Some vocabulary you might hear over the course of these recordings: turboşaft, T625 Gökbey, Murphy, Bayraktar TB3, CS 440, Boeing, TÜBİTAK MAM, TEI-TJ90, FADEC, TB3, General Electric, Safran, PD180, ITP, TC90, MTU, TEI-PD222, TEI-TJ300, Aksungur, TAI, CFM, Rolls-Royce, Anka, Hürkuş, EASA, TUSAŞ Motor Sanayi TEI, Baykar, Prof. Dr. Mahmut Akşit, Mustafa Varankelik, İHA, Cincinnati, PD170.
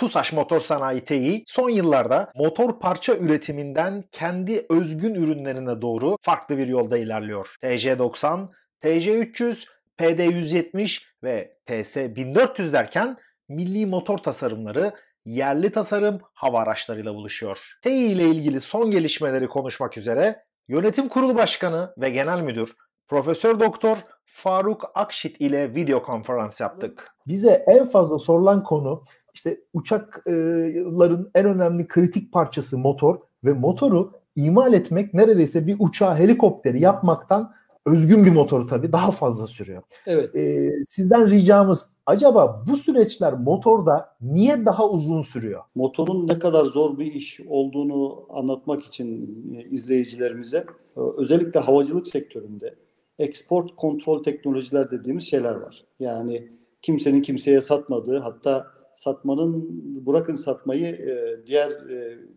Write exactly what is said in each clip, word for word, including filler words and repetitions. TUSAŞ Motor Sanayi T E I son yıllarda motor parça üretiminden kendi özgün ürünlerine doğru farklı bir yolda ilerliyor. T C doksan, T C üç yüz, P D yüz yetmiş ve T S bin dört yüz derken milli motor tasarımları yerli tasarım hava araçlarıyla buluşuyor. T E I ile ilgili son gelişmeleri konuşmak üzere Yönetim Kurulu Başkanı ve Genel Müdür Profesör Doktor Mahmut Akşit ile video konferans yaptık. Bize en fazla sorulan konu işte uçakların en önemli kritik parçası motor ve motoru imal etmek neredeyse bir uçağı, helikopteri yapmaktan özgün bir motoru tabii daha fazla sürüyor. Evet. Ee, sizden ricamız, acaba bu süreçler motorda niye daha uzun sürüyor? Motorun ne kadar zor bir iş olduğunu anlatmak için izleyicilerimize özellikle havacılık sektöründe export kontrol teknolojiler dediğimiz şeyler var. Yani kimsenin kimseye satmadığı, hatta satmanın, bırakın satmayı, diğer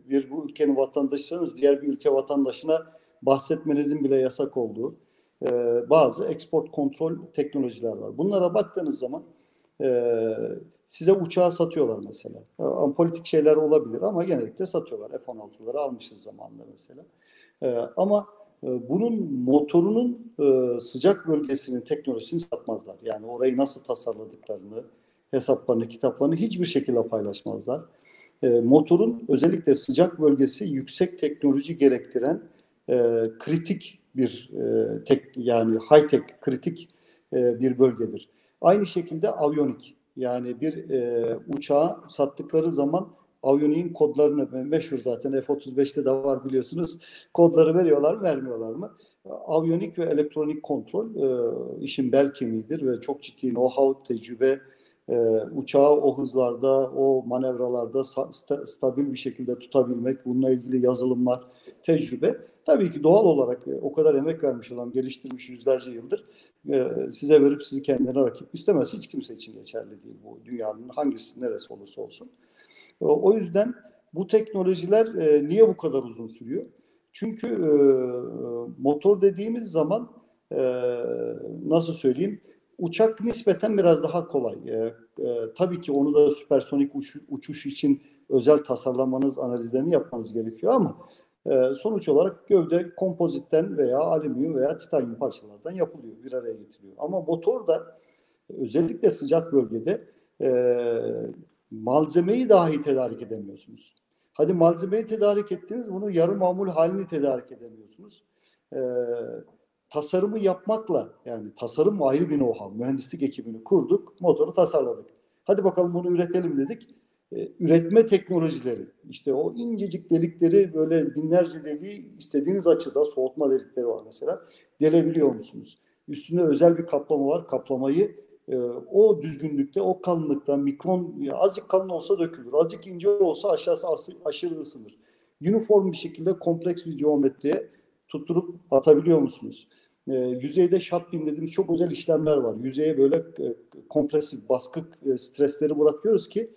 bir bu ülkenin vatandaşlarınız diğer bir ülke vatandaşına bahsetmenizin bile yasak olduğu bazı export kontrol teknolojiler var. Bunlara baktığınız zaman size uçağı satıyorlar mesela. Politik şeyler olabilir ama genellikle satıyorlar. F on altıları almışız zamanında mesela. Ama bunun motorunun sıcak bölgesinin teknolojisini satmazlar. Yani orayı nasıl tasarladıklarını, hesaplarını, kitaplarını hiçbir şekilde paylaşmazlar. Motorun özellikle sıcak bölgesi yüksek teknoloji gerektiren kritik bir e, tek yani high tech kritik e, bir bölgedir. Aynı şekilde aviyonik, yani bir e, uçağı sattıkları zaman aviyoniğin kodlarını, meşhur zaten F otuz beşte de var biliyorsunuz, kodları veriyorlar mı vermiyorlar mı? Aviyonik ve elektronik kontrol e, işin bel kemiğidir ve çok ciddi know-how, tecrübe, e, uçağı o hızlarda, o manevralarda sta- stabil bir şekilde tutabilmek, bununla ilgili yazılımlar, tecrübe. Tabii ki doğal olarak o kadar emek vermiş olan, geliştirmiş yüzlerce yıldır size verip sizi kendine rakip istemez. Hiç kimse için geçerli değil bu, dünyanın hangisi neresi olursa olsun. O yüzden bu teknolojiler niye bu kadar uzun sürüyor? Çünkü motor dediğimiz zaman, nasıl söyleyeyim, uçak nispeten biraz daha kolay. Tabii ki onu da süpersonik uçuş için özel tasarlamanız, analizlerini yapmanız gerekiyor ama sonuç olarak gövde kompozitten veya alüminyum veya titanyum parçalardan yapılıyor, bir araya getiriliyor. Ama motor da özellikle sıcak bölgede e, malzemeyi dahi tedarik edemiyorsunuz. Hadi malzemeyi tedarik ettiniz, bunu yarı mamul halini tedarik edemiyorsunuz. E, tasarımı yapmakla, yani tasarım ayrı bir know-how. Mühendislik ekibini kurduk, motoru tasarladık. Hadi bakalım bunu üretelim dedik. Üretme teknolojileri, işte o incecik delikleri, böyle binlerce deliği istediğiniz açıda, soğutma delikleri var mesela, delebiliyor musunuz? Üstünde özel bir kaplama var, kaplamayı e, o düzgünlükte, o kalınlıkta, mikron, azıcık kalın olsa dökülür, azıcık ince olsa aşağısı aşırı ısınır. Uniform bir şekilde kompleks bir geometriye tutturup atabiliyor musunuz? E, yüzeyde shaping dediğimiz çok özel işlemler var. Yüzeye böyle e, kompresif, baskı e, stresleri bırakıyoruz ki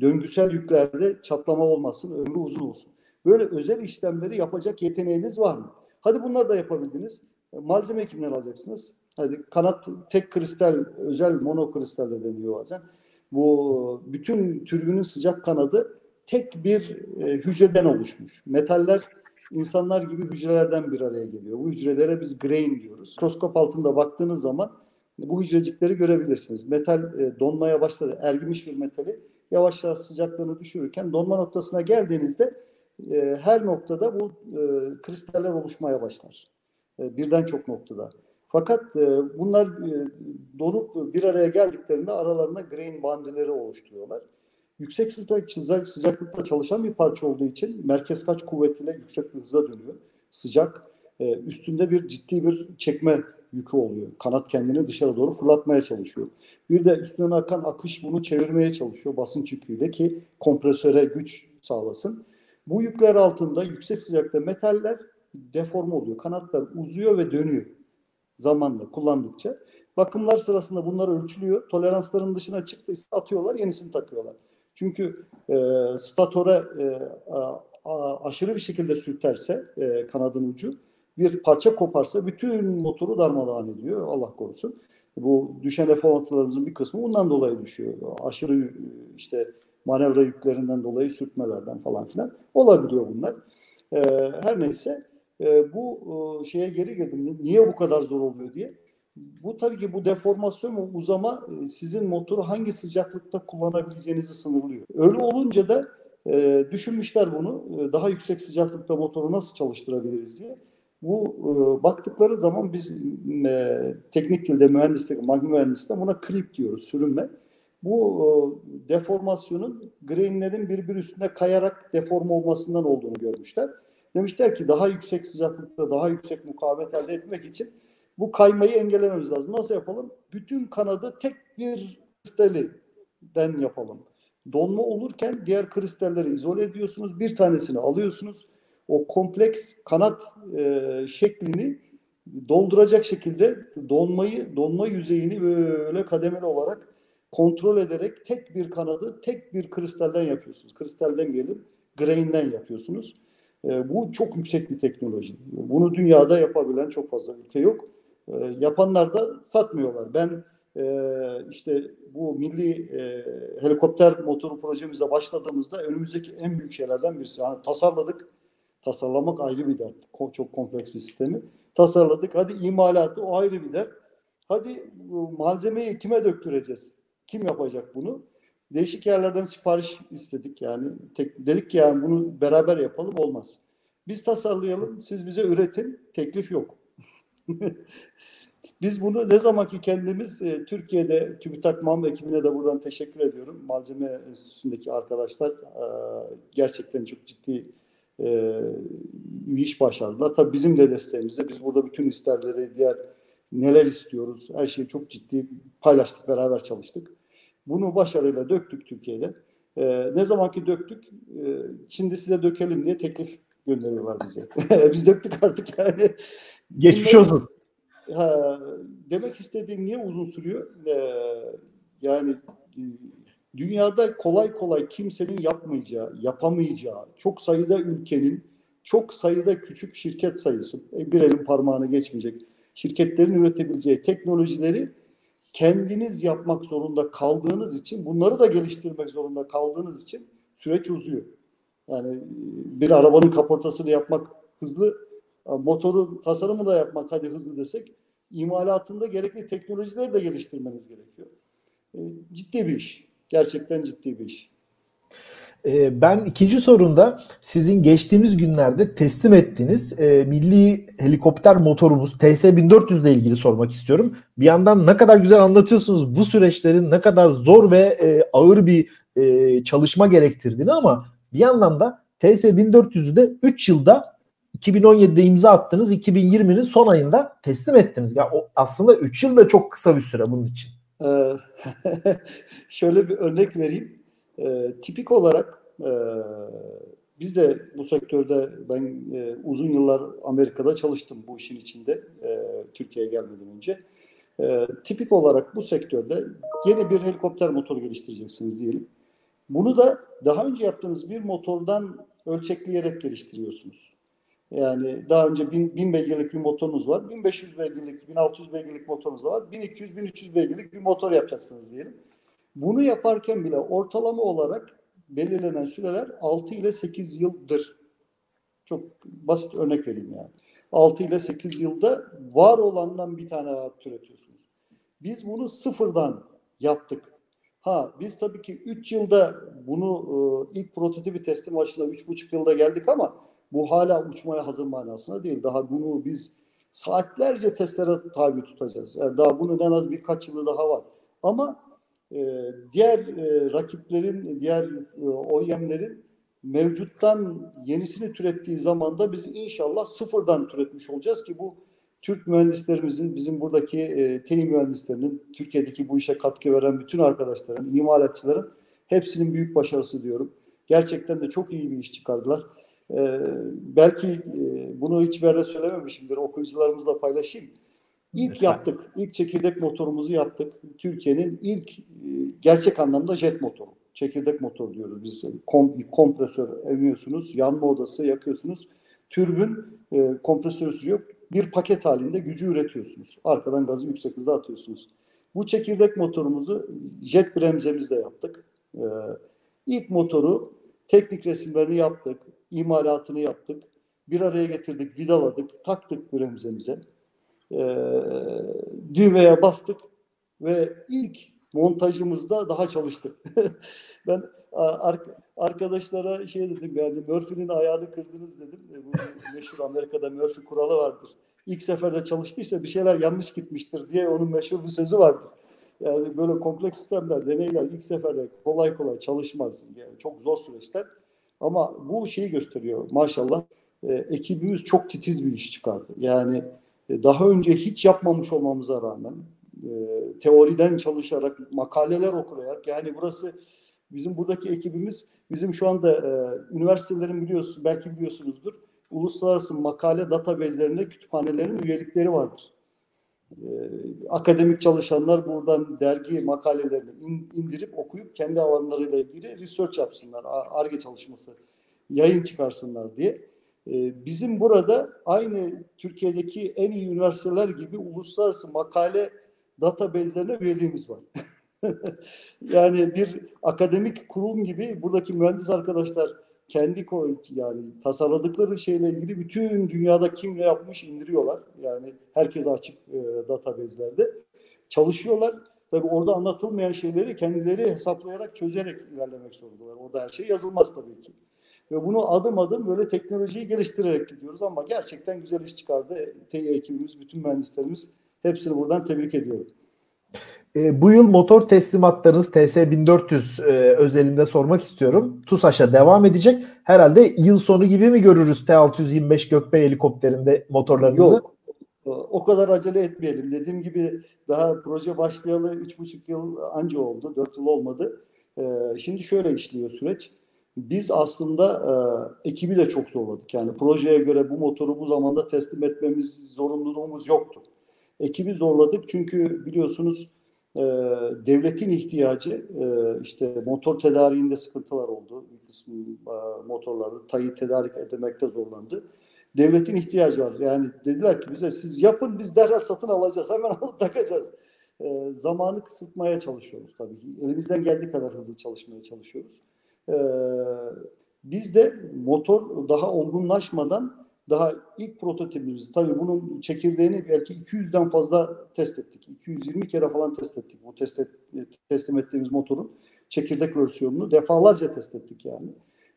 döngüsel yüklerde çatlama olmasın, ömrü uzun olsun. Böyle özel işlemleri yapacak yeteneğiniz var mı? Hadi bunları da yapabildiniz. Malzeme kimden alacaksınız? Hadi kanat, tek kristal, özel monokristal de deniyor bazen. Bu bütün türbünün sıcak kanadı tek bir e, hücreden oluşmuş. Metaller insanlar gibi hücrelerden bir araya geliyor. Bu hücrelere biz grain diyoruz. Mikroskop altında baktığınız zaman bu hücrecikleri görebilirsiniz. Metal e, donmaya başladı. Ergimiş bir metali yavaş yavaş sıcaklığını düşürürken donma noktasına geldiğinizde e, her noktada bu e, kristaller oluşmaya başlar. E, birden çok noktada. Fakat e, bunlar e, donup bir araya geldiklerinde aralarına grain bandeleri oluşturuyorlar. Yüksek sıcak, sıcaklıkta çalışan bir parça olduğu için merkez kaç kuvvetiyle yüksek bir hıza dönüyor. Sıcak. E, üstünde bir ciddi bir çekme yükü oluyor. Kanat kendini dışarı doğru fırlatmaya çalışıyor. Bir de üstünden akan akış bunu çevirmeye çalışıyor basınç yüküyle ki kompresöre güç sağlasın. Bu yükler altında yüksek sıcakta metaller deforme oluyor. Kanatlar uzuyor ve dönüyor zamanla, kullandıkça. Bakımlar sırasında bunlar ölçülüyor. Toleransların dışına çıktıysa atıyorlar, yenisini takıyorlar. Çünkü e, statora e, a, aşırı bir şekilde sürterse e, kanadın ucu, bir parça koparsa bütün motoru darmadağın ediyor, Allah korusun. Bu düşen F on altılarımızın bir kısmı bundan dolayı düşüyor. Aşırı işte manevra yüklerinden dolayı sürtmelerden falan filan olabiliyor bunlar. E, her neyse e, bu e, şeye geri girdim. Niye bu kadar zor oluyor diye. Bu tabii ki bu deformasyon, bu uzama sizin motoru hangi sıcaklıkta kullanabileceğinizi sınırlıyor. Öyle olunca da e, düşünmüşler bunu. E, daha yüksek sıcaklıkta motoru nasıl çalıştırabiliriz diye. Bu e, baktıkları zaman biz e, teknik dilde mühendislik, makine mühendisliğinde buna creep diyoruz, sürünme. Bu e, deformasyonun grainlerin birbiri üstüne kayarak deform olmasından olduğunu görmüşler. Demişler ki daha yüksek sıcaklıkta daha yüksek mukavemet elde etmek için bu kaymayı engellememiz lazım. Nasıl yapalım? Bütün kanadı tek bir kristalden yapalım. Donma olurken diğer kristalleri izole ediyorsunuz. Bir tanesini alıyorsunuz. O kompleks kanat e, şeklini donduracak şekilde donmayı, donma yüzeyini böyle kademeli olarak kontrol ederek tek bir kanadı tek bir kristalden yapıyorsunuz. Kristalden gelip grain'den yapıyorsunuz. E, bu çok yüksek bir teknoloji. Bunu dünyada yapabilen çok fazla ülke yok. E, yapanlar da satmıyorlar. Ben e, işte bu milli e, helikopter motoru projemize başladığımızda önümüzdeki en büyük şeylerden birisi. Yani tasarladık. Tasarlamak ayrı bir dert. Çok kompleks bir sistemi. Tasarladık. Hadi imalatı o ayrı bir dert. Hadi malzemeyi kime döktüreceğiz? Kim yapacak bunu? Değişik yerlerden sipariş istedik yani. Tek, dedik ki yani bunu beraber yapalım, olmaz. Biz tasarlayalım, siz bize üretin, teklif yok. Biz bunu ne zaman ki kendimiz e, Türkiye'de TÜBİTAK MAM ekibine de buradan teşekkür ediyorum. Malzeme Enstitüsü'ndeki arkadaşlar e, gerçekten çok ciddi e, iş başardılar. Tabii bizim de desteğimizde biz burada bütün isterleri, diğer neler istiyoruz, her şeyi çok ciddi paylaştık, beraber çalıştık. Bunu başarıyla döktük Türkiye'de. Ee, ne zamanki döktük, e, şimdi size dökelim diye teklif gönderiyorlar bize. Biz döktük artık yani. Geçmiş bunları, olsun. Ha, demek istediğim niye uzun sürüyor? Ee, yani dünyada kolay kolay kimsenin yapmayacağı, yapamayacağı, çok sayıda ülkenin, çok sayıda küçük şirket sayısı, bir elin parmağını geçmeyecek şirketlerin üretebileceği teknolojileri kendiniz yapmak zorunda kaldığınız için, bunları da geliştirmek zorunda kaldığınız için süreç uzuyor. Yani bir arabanın kaportasını yapmak hızlı, motorun tasarımı da yapmak hadi hızlı desek, imalatında gerekli teknolojileri de geliştirmeniz gerekiyor. Ciddi bir iş. Gerçekten ciddi bir iş. Ben ikinci sorumda sizin geçtiğimiz günlerde teslim ettiğiniz e, milli helikopter motorumuz T S bin dört yüz ile ilgili sormak istiyorum. Bir yandan ne kadar güzel anlatıyorsunuz bu süreçlerin ne kadar zor ve e, ağır bir e, çalışma gerektirdiğini ama bir yandan da T S bin dört yüz'ü de üç yılda iki bin on yedi'de imza attınız, iki bin yirmi'nin son ayında teslim ettiniz. Ya yani aslında üç yıl da çok kısa bir süre bunun için. Şöyle bir örnek vereyim. E, tipik olarak e, biz de bu sektörde ben e, uzun yıllar Amerika'da çalıştım bu işin içinde e, Türkiye'ye gelmeden önce. E, tipik olarak bu sektörde yeni bir helikopter motoru geliştireceksiniz diyelim. Bunu da daha önce yaptığınız bir motordan ölçekleyerek geliştiriyorsunuz. Yani daha önce bin beygirlik bir motorunuz var, bin beş yüz beygirlik, bin altı yüz beygirlik motorunuz var, bin iki yüz bin üç yüz beygirlik bir motor yapacaksınız diyelim. Bunu yaparken bile ortalama olarak belirlenen süreler altı ile sekiz yıldır. Çok basit örnek vereyim yani. altı ile sekiz yılda var olandan bir tane alat üretiyorsunuz. Biz bunu sıfırdan yaptık. Ha biz tabii ki üç yılda bunu ilk prototipi teslim başına üç buçuk yılda geldik ama bu hala uçmaya hazır manasına değil. Daha bunu biz saatlerce testlere tabi tutacağız. Yani daha bunun en az birkaç yılı daha var. Ama Ee, diğer e, rakiplerin, diğer e, O E M'lerin mevcuttan yenisini türettiği zamanda biz inşallah sıfırdan türetmiş olacağız ki bu Türk mühendislerimizin, bizim buradaki e, T E I mühendislerinin, Türkiye'deki bu işe katkı veren bütün arkadaşların, imalatçıların hepsinin büyük başarısı diyorum. Gerçekten de çok iyi bir iş çıkardılar. Ee, belki e, bunu hiçbir yerde söylememişimdir, okuyucularımızla paylaşayım. İlk Lütfen. yaptık, ilk çekirdek motorumuzu yaptık. Türkiye'nin ilk gerçek anlamda jet motoru. Çekirdek motor diyoruz biz. Kom, kompresör emiyorsunuz, yanma odası yakıyorsunuz. Türbün e, kompresörü sürüyor. Bir paket halinde gücü üretiyorsunuz. Arkadan gazı yüksek hızda atıyorsunuz. Bu çekirdek motorumuzu jet bremzemizle yaptık. E, İlk motoru teknik resimlerini yaptık, imalatını yaptık, bir araya getirdik, vidaladık, taktık bremzemize, ee, düğmeye bastık ve ilk montajımızda daha çalıştık. Ben ar arkadaşlara şey dedim, yani Murphy'nin ayağını kırdınız dedim. Bu meşhur Amerika'da Murphy kuralı vardır. İlk seferde çalıştıysa bir şeyler yanlış gitmiştir diye onun meşhur bir sözü vardır. Yani böyle kompleks sistemler, deneyler ilk seferde kolay kolay çalışmaz. Yani çok zor süreçler. Ama bu şeyi gösteriyor maşallah. E, ekibimiz çok titiz bir iş çıkardı. Yani e, daha önce hiç yapmamış olmamıza rağmen e, teoriden çalışarak, makaleler okuyarak, yani burası bizim buradaki ekibimiz, bizim şu anda e, üniversitelerin biliyorsunuz, belki biliyorsunuzdur, uluslararası makale database'lerinde kütüphanelerin üyelikleri vardır. E, akademik çalışanlar buradan dergi makalelerini in, indirip okuyup kendi alanlarıyla ilgili research yapsınlar, ar-ge çalışması, yayın çıkarsınlar diye. Bizim burada aynı Türkiye'deki en iyi üniversiteler gibi uluslararası makale database'lerine üyeliğimiz var. Yani bir akademik kurum gibi buradaki mühendis arkadaşlar kendi yani tasarladıkları şeyle ilgili bütün dünyada kim ne yapmış indiriyorlar. Yani herkes açık e, database'lerde çalışıyorlar. Tabii orada anlatılmayan şeyleri kendileri hesaplayarak, çözerek ilerlemek zorundalar. Orada her şey yazılmaz tabii ki. Ve bunu adım adım böyle teknolojiyi geliştirerek gidiyoruz ama gerçekten güzel iş çıkardı. T E I ekibimiz, bütün mühendislerimiz, hepsini buradan tebrik ediyorum. E, bu yıl motor teslimatlarınız T S bin dört yüz e, özelinde sormak istiyorum. TUSAŞ'a devam edecek. Herhalde yıl sonu gibi mi görürüz T altı yüz yirmi beş Gökbey helikopterinde motorlarınızı? Yok. O kadar acele etmeyelim. Dediğim gibi daha proje başlayalı üç buçuk yıl anca oldu. dört yıl olmadı. E, şimdi şöyle işliyor süreç. Biz aslında e, ekibi de çok zorladık. Yani projeye göre bu motoru bu zamanda teslim etmemiz zorunluluğumuz yoktu. Ekibi zorladık çünkü biliyorsunuz e, devletin ihtiyacı e, işte motor tedariğinde sıkıntılar oldu. Bir kısmı e, motorlarda T A I tedarik edemekte zorlandı. Devletin ihtiyacı var. Yani dediler ki bize siz yapın, biz derhal satın alacağız. Hemen alıp takacağız. E, zamanı kısıtmaya çalışıyoruz tabii. Elimizden geldiği kadar hızlı çalışmaya çalışıyoruz. Ee, biz de motor daha olgunlaşmadan daha ilk prototipimizi, tabii bunun çekirdeğini belki iki yüzden fazla test ettik. iki yüz yirmi kere falan test ettik. Bu test et, teslim ettiğimiz motorun çekirdek versiyonunu defalarca test ettik yani.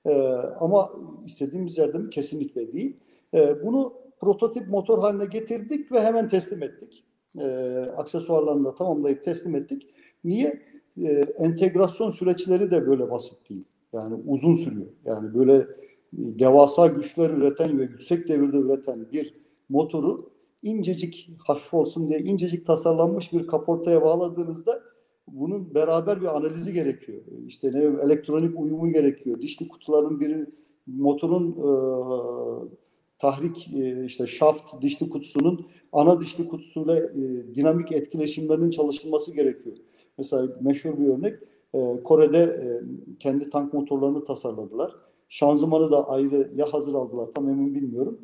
Ee, ama istediğimiz yerde mi? Kesinlikle değil. Ee, bunu prototip motor haline getirdik ve hemen teslim ettik. Ee, aksesuarlarını da tamamlayıp teslim ettik. Niye? Ee, entegrasyon süreçleri de böyle basit değil. Yani uzun sürüyor. Yani böyle devasa güçler üreten ve yüksek devirde üreten bir motoru incecik, hafif olsun diye incecik tasarlanmış bir kaportaya bağladığınızda bunun beraber bir analizi gerekiyor. İşte ne, elektronik uyumu gerekiyor. Dişli kutuların biri motorun e, tahrik e, işte şaft dişli kutusunun ana dişli kutusuyla e, dinamik etkileşimlerinin çalışılması gerekiyor. Mesela meşhur bir örnek, e, Kore'de e, kendi tank motorlarını tasarladılar. Şanzımanı da ayrı ya hazır aldılar, tam emin bilmiyorum.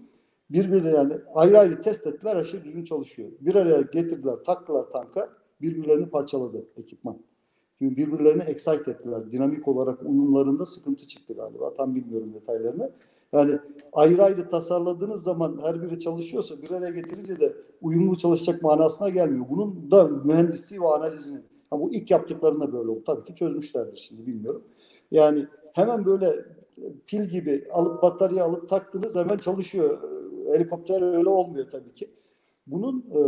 Birbirleri yani ayrı ayrı test ettiler, her şey düzgün çalışıyor. Bir araya getirdiler, taktılar tanka, birbirlerini parçaladı ekipman. Çünkü birbirlerini excite ettiler. Dinamik olarak uyumlarında sıkıntı çıktı galiba, tam bilmiyorum detaylarını. Yani ayrı ayrı tasarladığınız zaman her biri çalışıyorsa bir araya getirince de uyumlu çalışacak manasına gelmiyor. Bunun da mühendisliği ve analizini. Ha, bu ilk yaptıklarında böyle oldu. Tabii ki çözmüşlerdir şimdi, bilmiyorum. Yani hemen böyle pil gibi alıp batarya alıp taktınız hemen çalışıyor. Helikopter öyle olmuyor tabii ki. Bunun e,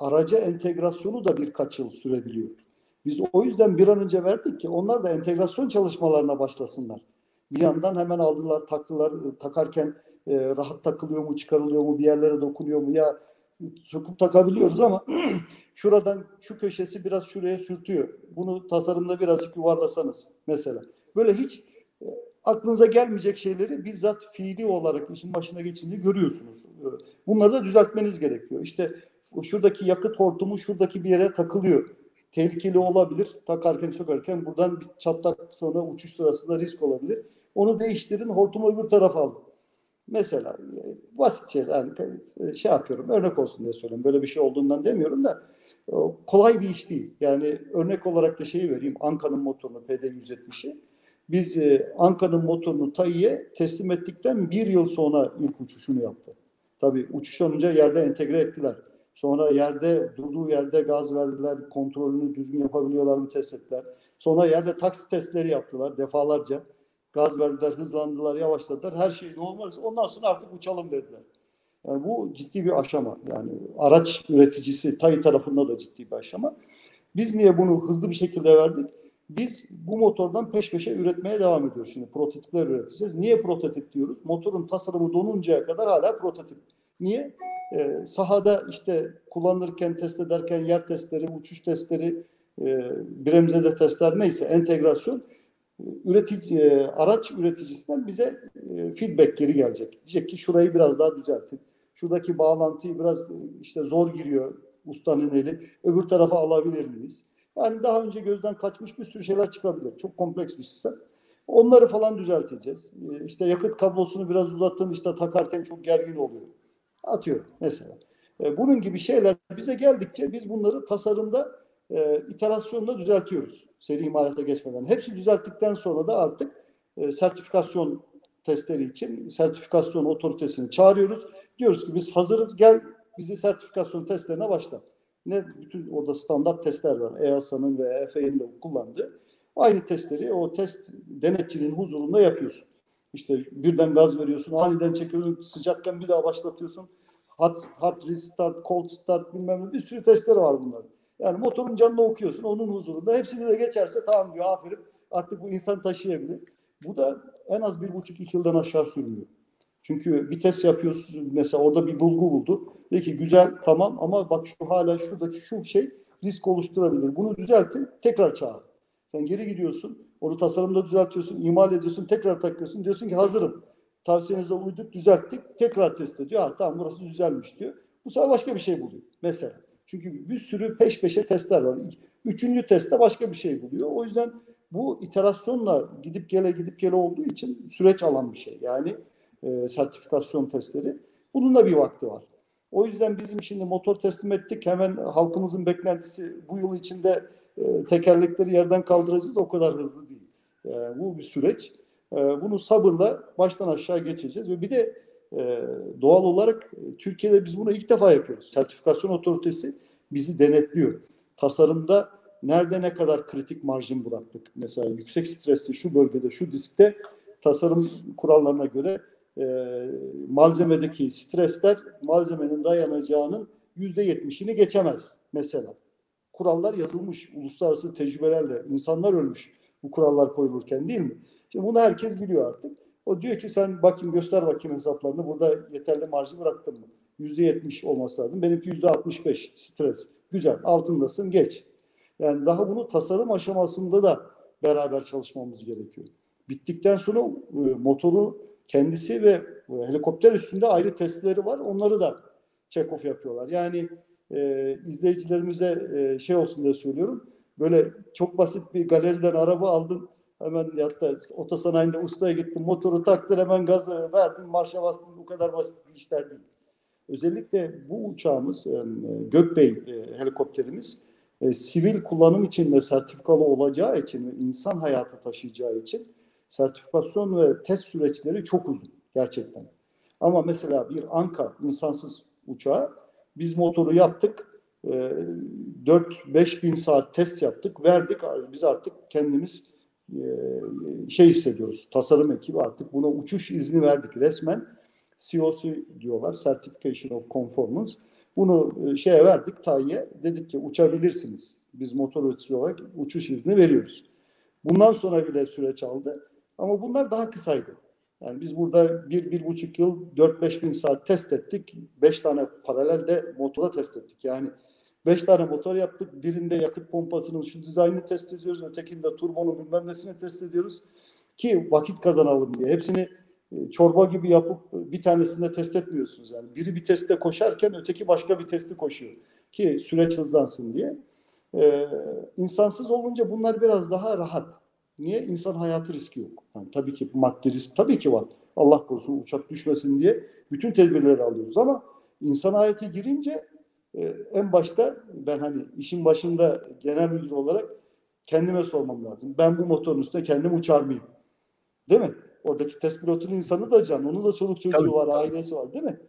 araca entegrasyonu da birkaç yıl sürebiliyor. Biz o yüzden bir an önce verdik ki onlar da entegrasyon çalışmalarına başlasınlar. Bir yandan hemen aldılar, taktılar. Takarken e, rahat takılıyor mu, çıkarılıyor mu, bir yerlere dokunuyor mu ya... Sokup takabiliyoruz ama şuradan şu köşesi biraz şuraya sürtüyor. Bunu tasarımda birazcık yuvarlasanız mesela. Böyle hiç aklınıza gelmeyecek şeyleri bizzat fiili olarak işin başına geçince görüyorsunuz. Bunları da düzeltmeniz gerekiyor. İşte şuradaki yakıt hortumu şuradaki bir yere takılıyor. Tehlikeli olabilir. Takarken sökerken buradan bir çatlak sonra uçuş sırasında risk olabilir. Onu değiştirin, hortumu öbür tarafa alın. Mesela basitçe yani şey yapıyorum, örnek olsun diye söylüyorum. Böyle bir şey olduğundan demiyorum da kolay bir iş değil. Yani örnek olarak da şeyi vereyim, Anka'nın motorunu P D yüz yetmişi. Biz e, Anka'nın motorunu T A İ'ye teslim ettikten bir yıl sonra ilk uçuşunu yaptı. Tabii uçuştan önce yerde entegre ettiler. Sonra yerde, durduğu yerde gaz verdiler, kontrolünü düzgün yapabiliyorlar mı test ettiler. Sonra yerde taksi testleri yaptılar defalarca. Gaz verdiler, hızlandılar, yavaşladılar. Her şey normal. Ondan sonra artık uçalım dediler. Yani bu ciddi bir aşama. Yani araç üreticisi T A İ tarafında da ciddi bir aşama. Biz niye bunu hızlı bir şekilde verdik? Biz bu motordan peş peşe üretmeye devam ediyoruz. Şimdi prototipler üreteceğiz. Niye prototip diyoruz? Motorun tasarımı donuncaya kadar hala prototip. Niye? Ee, sahada işte kullanırken, test ederken yer testleri, uçuş testleri, e, biremzede testler neyse entegrasyon üretici, e, araç üreticisinden bize e, feedback geri gelecek. Diyecek ki şurayı biraz daha düzeltin. Şuradaki bağlantıyı biraz işte zor giriyor ustanın eli. Öbür tarafa alabilir miyiz? Yani daha önce gözden kaçmış bir sürü şeyler çıkabilir. Çok kompleks bir sistem. Onları falan düzelteceğiz. E, işte yakıt kablosunu biraz uzattın, işte takarken çok gergin oluyor. Atıyorum mesela. E, bunun gibi şeyler bize geldikçe biz bunları tasarımda e, iterasyonla düzeltiyoruz. Seri imalata geçmeden. Hepsi düzelttikten sonra da artık e, sertifikasyon testleri için sertifikasyon otoritesini çağırıyoruz. Diyoruz ki biz hazırız, gel bizi sertifikasyon testlerine başla. Ne bütün orada standart testler var. E A S'a'nın ve E F A'nın da kullandığı. Aynı testleri o test denetçinin huzurunda yapıyorsun. İşte birden gaz veriyorsun, aniden çekiyorsun, sıcakken bir daha başlatıyorsun. Hot hot restart, cold start bilmem ne bir sürü testleri var bunların. Yani motorun canını okuyorsun, onun huzurunda. Hepsini de geçerse tamam diyor, aferin. Artık bu insan taşıyabilir. Bu da en az bir buçuk iki yıldan aşağı sürmüyor. Çünkü bir test yapıyorsun mesela orada bir bulgu buldu. Diyor ki güzel tamam ama bak şu hala şuradaki şu şey risk oluşturabilir. Bunu düzeltin, tekrar çağır. Sen geri gidiyorsun. Onu tasarımda düzeltiyorsun, imal ediyorsun, tekrar takıyorsun. Diyorsun ki hazırım. Tavsiyenize uyduk, düzelttik. Tekrar test ediyor. Ha, tamam burası düzelmiş diyor. Bu sefer başka bir şey buluyor mesela. Çünkü bir sürü peş peşe testler var. Üçüncü testte başka bir şey buluyor. O yüzden bu iterasyonla gidip gele gidip gele olduğu için süreç alan bir şey. Yani e, sertifikasyon testleri. Bunun da bir vakti var. O yüzden bizim şimdi motor teslim ettik. Hemen halkımızın beklentisi bu yıl içinde tekerlekleri yerden kaldıracağız, o kadar hızlı değil. Yani bu bir süreç. Bunu sabırla baştan aşağı geçeceğiz ve bir de doğal olarak Türkiye'de biz bunu ilk defa yapıyoruz. Sertifikasyon otoritesi bizi denetliyor. Tasarımda nerede ne kadar kritik marjin bıraktık? Mesela yüksek stresli şu bölgede, şu diskte tasarım kurallarına göre malzemedeki stresler malzemenin dayanacağının yüzde yetmişini geçemez mesela. Kurallar yazılmış. Uluslararası tecrübelerle insanlar ölmüş bu kurallar koyulurken değil mi? Şimdi bunu herkes biliyor artık. O diyor ki sen bakayım göster bakayım hesaplarını. Burada yeterli marjı bıraktın mı? yüzde yetmiş olması lazım. Benimki yüzde altmış beş stres. Güzel. Altındasın. Geç. Yani daha bunu tasarım aşamasında da beraber çalışmamız gerekiyor. Bittikten sonra motoru kendisi ve helikopter üstünde ayrı testleri var. Onları da check-off yapıyorlar. Yani Ee, izleyicilerimize e, şey olsun diye söylüyorum. Böyle çok basit bir galeriden araba aldın, hemen hatta otosanayinde ustaya gittin, motoru taktın, hemen gaza verdin, marşa bastın. Bu kadar basit bir işler değil. Özellikle bu uçağımız yani Gökbey e, helikopterimiz e, sivil kullanım için ve sertifikalı olacağı için ve insan hayatı taşıyacağı için sertifikasyon ve test süreçleri çok uzun gerçekten. Ama mesela bir Anka insansız uçağı biz motoru yaptık, dört beş bin saat test yaptık, verdik. Biz artık kendimiz şey hissediyoruz, tasarım ekibi artık buna uçuş izni verdik resmen. C O C diyorlar, Certification of Conformance. Bunu şeye verdik, T A İ'ye dedik ki uçabilirsiniz. Biz motor üreticisi olarak uçuş izni veriyoruz. Bundan sonra bile süreç aldı ama bunlar daha kısaydı. Yani biz burada bir, bir buçuk yıl dört beş bin saat test ettik. beş tane paralel de motora test ettik. Yani beş tane motor yaptık. Birinde yakıt pompasının şu dizaynını test ediyoruz. Ötekinde turbonun bilmem nesini test ediyoruz. Ki vakit kazanalım diye. Hepsini çorba gibi yapıp bir tanesinde test etmiyorsunuz. Yani biri bir testte koşarken öteki başka bir testte koşuyor. Ki süreç hızlansın diye. Ee, insansız olunca bunlar biraz daha rahat. Niye? İnsan hayatı riski yok. Yani tabii ki maddi risk tabii ki var. Allah korusun uçak düşmesin diye bütün tedbirleri alıyoruz ama insan hayatı girince e, en başta ben hani işin başında genel müdür olarak kendime sormam lazım. Ben bu motorun üstüne kendim uçar mıyım? Değil mi? Oradaki test pilotunun insanı da can. Onun da çoluk çocuğu Tabii. var, ailesi var değil mi?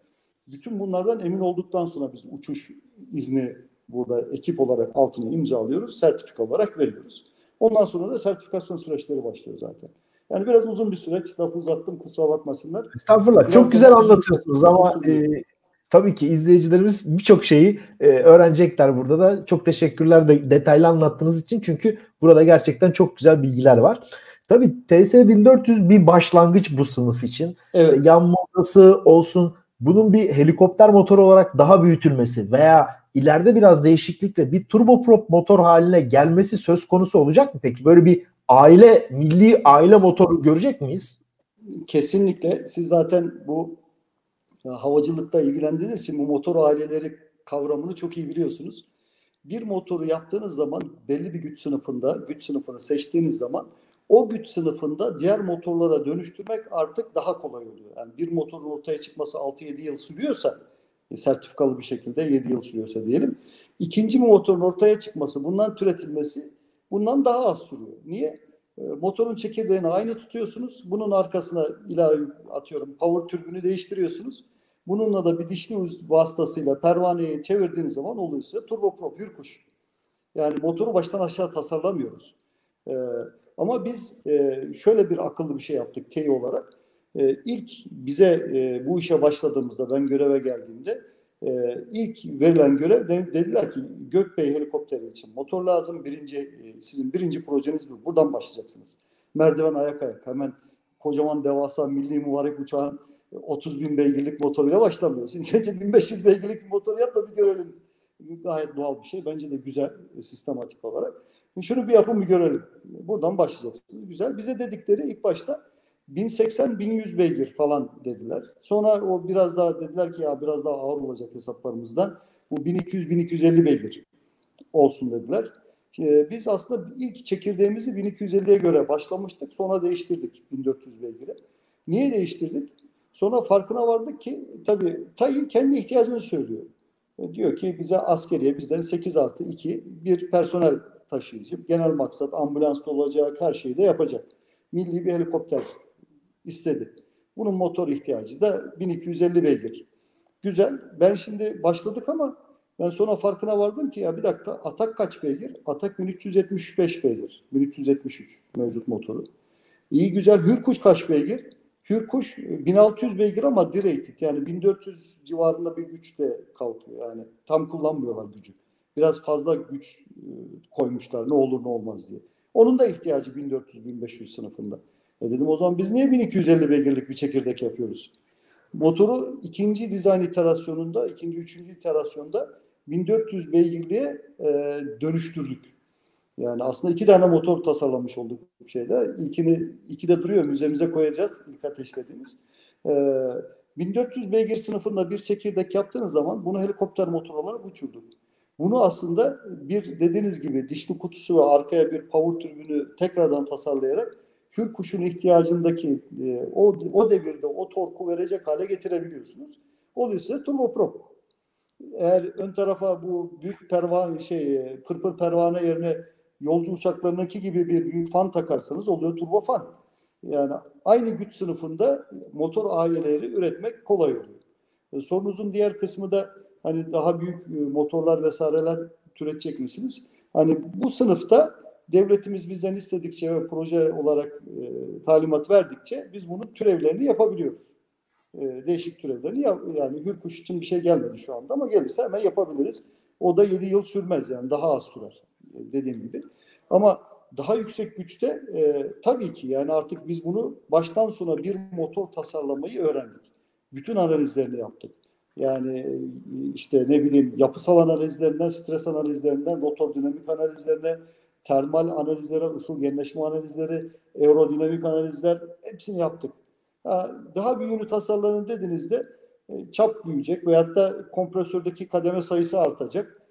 Bütün bunlardan emin olduktan sonra biz uçuş izni burada ekip olarak altına imzalıyoruz. Sertifika olarak veriyoruz. Ondan sonra da sertifikasyon süreçleri başlıyor zaten. Yani biraz uzun bir süreç. Lafı uzattım, kusura bakmasınlar. Estağfurullah. Biraz çok güzel anlatıyorsunuz ama e, tabii ki izleyicilerimiz birçok şeyi e, öğrenecekler burada da. Çok teşekkürler de detaylı anlattığınız için. Çünkü burada gerçekten çok güzel bilgiler var. Tabii T S bin dört yüz bir başlangıç bu sınıf için. Evet. İşte yan modası olsun. Bunun bir helikopter motoru olarak daha büyütülmesi veya ileride biraz değişiklikle bir turboprop motor haline gelmesi söz konusu olacak mı peki? Böyle bir aile, milli aile motoru görecek miyiz? Kesinlikle. Siz zaten bu havacılıkta ilgilendiğiniz için bu motor aileleri kavramını çok iyi biliyorsunuz. Bir motoru yaptığınız zaman belli bir güç sınıfında, güç sınıfını seçtiğiniz zaman o güç sınıfında diğer motorlara dönüştürmek artık daha kolay oluyor. Yani bir motorun ortaya çıkması altı yedi yıl sürüyorsa, sertifikalı bir şekilde yedi yıl sürüyorsa diyelim. İkinci motorun ortaya çıkması, bundan türetilmesi bundan daha az sürüyor. Niye? E, motorun çekirdeğini aynı tutuyorsunuz. Bunun arkasına ilave atıyorum power türbünü değiştiriyorsunuz. Bununla da bir dişli vasıtasıyla pervaneyi çevirdiğiniz zaman oluyorsa turboprop, Hürkuş. Yani motoru baştan aşağı tasarlamıyoruz. E, Ama biz e, şöyle bir akıllı bir şey yaptık T E I olarak. E, ilk bize e, bu işe başladığımızda, ben göreve geldiğimde e, ilk verilen görev de, dediler ki Gökbey helikopteri için motor lazım. Birinci e, sizin birinci projeniz bu. Buradan başlayacaksınız. Merdiven ayak ayak. Hemen kocaman devasa milli muharip uçağın otuz bin beygirlik motoruyla başlamıyorsun. Gece bin beş yüz beygirlik bir motor yap da bir görelim. Gayet doğal bir şey. Bence de güzel e, sistematik olarak. Şunu bir yapın bir görelim. Buradan başlayacaksınız. Güzel. Bize dedikleri ilk başta bin seksen bin yüz beygir falan dediler. Sonra o biraz daha dediler ki ya biraz daha ağır olacak hesaplarımızdan. Bu bin iki yüz bin iki yüz elli beygir olsun dediler. Ee, biz aslında ilk çekirdeğimizi bin iki yüz elliye göre başlamıştık. Sonra değiştirdik bin dört yüz beygire. Niye değiştirdik? Sonra farkına vardık ki tabii T A I kendi ihtiyacını söylüyor. Diyor ki bize askeriye bizden sekiz artı iki bir personel taşıyıcı. Genel maksat ambulans da olacak, her şeyi de yapacak. Milli bir helikopter istedi. Bunun motor ihtiyacı da bin iki yüz elli beygir. Güzel. Ben şimdi başladık ama ben sonra farkına vardım ki ya bir dakika Atak kaç beygir? Atak bin üç yüz yetmiş beş beygir. bin üç yüz yetmiş üç mevcut motoru. İyi güzel. Hürkuş kaç beygir? Hürkuş bin altı yüz beygir ama derated. Yani bin dört yüz civarında bir güçle kalkıyor. Yani tam kullanmıyorlar gücü. Biraz fazla güç koymuşlar ne olur ne olmaz diye. Onun da ihtiyacı bin dört yüz bin beş yüz sınıfında. E dedim o zaman biz niye bin iki yüz elli beygirlik bir çekirdek yapıyoruz? Motoru ikinci dizayn iterasyonunda, ikinci, üçüncü iterasyonda bin dört yüz beygirliğe e, dönüştürdük. Yani aslında iki tane motor tasarlamış olduk şeyde. İlkini, iki de duruyor müzemize koyacağız ilk ateşlediğimiz. E, bin dört yüz beygir sınıfında bir çekirdek yaptığınız zaman bunu helikopter motor olarak uçurduk. Bunu aslında bir dediğiniz gibi dişli kutusu ve arkaya bir power türbünü tekrardan tasarlayarak Hürkuş'un ihtiyacındaki e, o, o devirde o torku verecek hale getirebiliyorsunuz. Oluyorsa turboprop. Eğer ön tarafa bu büyük pervane şey pırpır pervane yerine yolcu uçaklarındaki gibi bir büyük fan takarsanız oluyor turbofan. Yani aynı güç sınıfında motor aileleri üretmek kolay oluyor. E, sorunuzun diğer kısmı da hani daha büyük motorlar vesaireler türetecek misiniz? Hani bu sınıfta devletimiz bizden istedikçe ve proje olarak e, talimat verdikçe biz bunun türevlerini yapabiliyoruz. E, değişik türevlerini yap yani Hürkuş için bir şey gelmedi şu anda ama gelirse hemen yapabiliriz. O da yedi yıl sürmez yani daha az sürer dediğim gibi. Ama daha yüksek güçte e, tabii ki yani artık biz bunu baştan sona bir motor tasarlamayı öğrendik. Bütün analizlerini yaptık. Yani işte ne bileyim yapısal analizlerinden, stres analizlerinden, rotor dinamik analizlerine, termal analizlere, ısı genleşme analizleri, aerodinamik analizler hepsini yaptık. Daha büyüğünü tasarlanın dediğinizde çap büyüyecek veyahut da kompresördeki kademe sayısı artacak.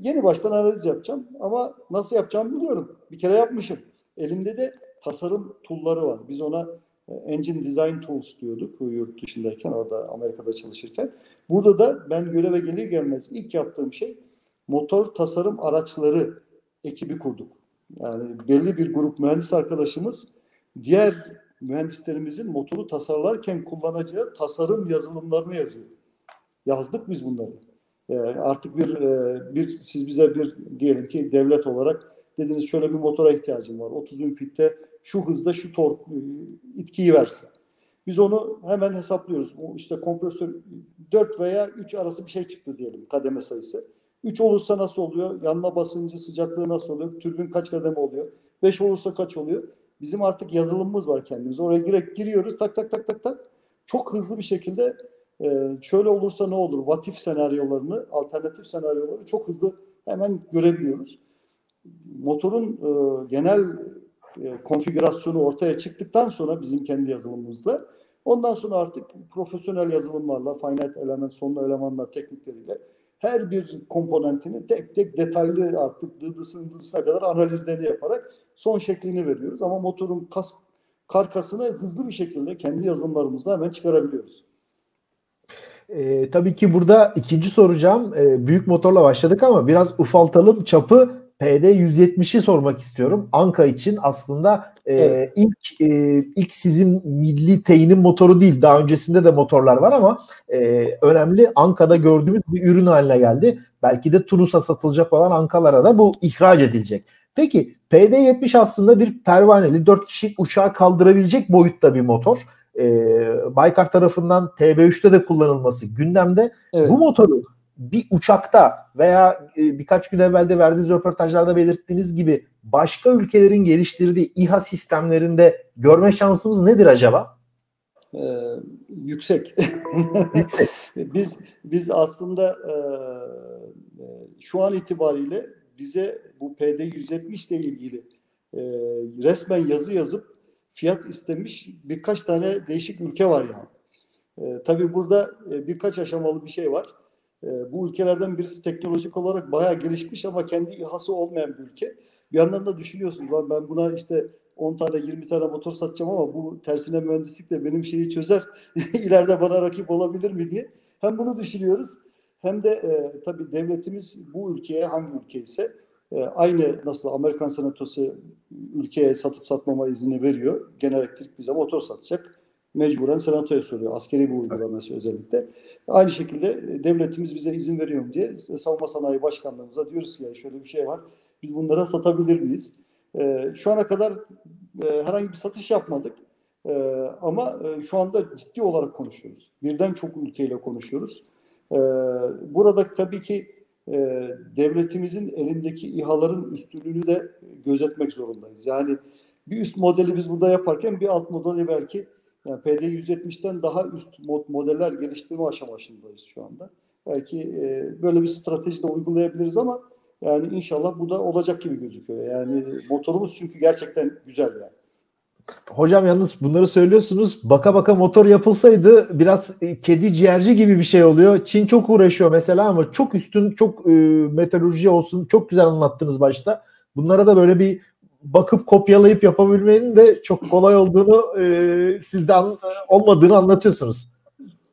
Yeni baştan analiz yapacağım ama nasıl yapacağımı biliyorum. Bir kere yapmışım. Elimde de tasarım tool'ları var. Biz ona Engine Design Tools diyorduk yurt dışındayken, orada Amerika'da çalışırken. Burada da ben göreve gelir gelmez ilk yaptığım şey motor tasarım araçları ekibi kurduk. Yani belli bir grup mühendis arkadaşımız diğer mühendislerimizin motoru tasarlarken kullanacağı tasarım yazılımlarını yazıyor. Yazdık biz bunları. E, artık bir, e, bir siz bize bir diyelim ki devlet olarak dediniz şöyle bir motora ihtiyacım var. otuz bin fitte şu hızda şu tork itkiyi versin. Biz onu hemen hesaplıyoruz. O işte kompresör dört veya üç arası bir şey çıktı diyelim kademe sayısı. üç olursa nasıl oluyor? Yanma basıncı sıcaklığı nasıl oluyor? Türbin kaç kademe oluyor? beş olursa kaç oluyor? Bizim artık yazılımımız var kendimize. Oraya direkt giriyoruz. Tak tak tak tak tak. Çok hızlı bir şekilde e, şöyle olursa ne olur? What if senaryolarını, alternatif senaryoları çok hızlı hemen görebiliyoruz. Motorun e, genel e, konfigürasyonu ortaya çıktıktan sonra bizim kendi yazılımımızla, ondan sonra artık profesyonel yazılımlarla, finite element, sonlu elemanlar teknikleriyle her bir komponentini tek tek detaylı artık dıdısının dısına kadar analizlerini yaparak son şeklini veriyoruz. Ama motorun kas, karkasını hızlı bir şekilde kendi yazılımlarımızla hemen çıkarabiliyoruz. E, tabii ki burada ikinci soracağım. E, büyük motorla başladık ama biraz ufaltalım çapı. P D yüz yetmişi sormak istiyorum. Anka için aslında e, evet. ilk e, ilk sizin milli T E İ'nin motoru değil. Daha öncesinde de motorlar var ama e, önemli Anka'da gördüğümüz bir ürün haline geldi. Belki de Tunus'a satılacak olan Ankalara da bu ihraç edilecek. Peki P D yetmiş aslında bir pervaneli dört kişilik uçağı kaldırabilecek boyutta bir motor. E, Baykar tarafından T B üçte de kullanılması gündemde. Evet. Bu motoru bir uçakta veya birkaç gün evvelde verdiğiniz röportajlarda belirttiğiniz gibi başka ülkelerin geliştirdiği İHA sistemlerinde görme şansımız nedir acaba? Ee, yüksek. yüksek. Biz biz aslında e, şu an itibariyle bize bu P D yüz yetmiş ile ilgili e, resmen yazı yazıp fiyat istemiş birkaç tane değişik ülke var yani. E, tabii burada birkaç aşamalı bir şey var. Bu ülkelerden birisi teknolojik olarak bayağı gelişmiş ama kendi İHA'sı olmayan bir ülke. Bir yandan da düşünüyorsun, lan ben buna işte on tane yirmi tane motor satacağım ama bu tersine mühendislikle benim şeyi çözer, ileride bana rakip olabilir mi diye. Hem bunu düşünüyoruz hem de e, tabii devletimiz bu ülkeye, hangi ülke ise e, aynı nasıl Amerikan Senatosu ülkeye satıp satmama izni veriyor. General Electric bize motor satacak. Mecburen senatoya soruyor. Askeri bu uygulaması özellikle. Aynı şekilde devletimiz bize izin veriyor mu diye Savunma Sanayi Başkanlığımıza diyoruz ki ya şöyle bir şey var. Biz bunlara satabilir miyiz? Ee, şu ana kadar e, herhangi bir satış yapmadık. E, ama e, şu anda ciddi olarak konuşuyoruz. Birden çok ülkeyle konuşuyoruz. E, burada tabii ki e, devletimizin elindeki İHA'ların üstünlüğünü de gözetmek zorundayız. Yani bir üst modeli biz burada yaparken bir alt modeli belki yani P D yüz yetmişten daha üst modeller geliştirme aşamasındayız şu anda. Belki e, böyle bir strateji de uygulayabiliriz ama yani inşallah bu da olacak gibi gözüküyor. Yani motorumuz çünkü gerçekten güzel yani. Hocam yalnız bunları söylüyorsunuz. Baka baka motor yapılsaydı biraz kedi ciğerci gibi bir şey oluyor. Çin çok uğraşıyor mesela ama çok üstün, çok e, metalurji olsun. Çok güzel anlattınız başta. Bunlara da böyle bir bakıp kopyalayıp yapabilmenin de çok kolay olduğunu e, sizden olmadığını anlatıyorsunuz.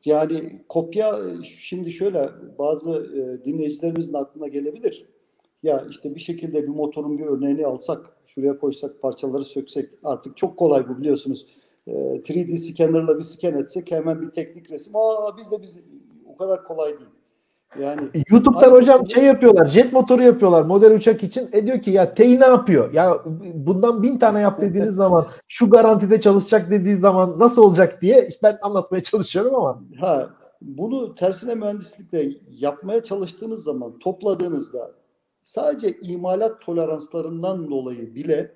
Yani kopya şimdi şöyle bazı e, dinleyicilerimizin aklına gelebilir. Ya işte bir şekilde bir motorun bir örneğini alsak, şuraya koysak, parçaları söksek artık çok kolay bu biliyorsunuz. E, üç D scanner'la bir scan etsek hemen bir teknik resim. Aa biz de biz o kadar kolay değil. Yani YouTube'dan hocam şey yapıyorlar, jet motoru yapıyorlar model uçak için. E diyor ki ya T E İ ne yapıyor? Ya bundan bin tane yap dediğiniz zaman, şu garantide çalışacak dediği zaman nasıl olacak diye işte ben anlatmaya çalışıyorum ama. Ha, bunu tersine mühendislikle yapmaya çalıştığınız zaman topladığınızda sadece imalat toleranslarından dolayı bile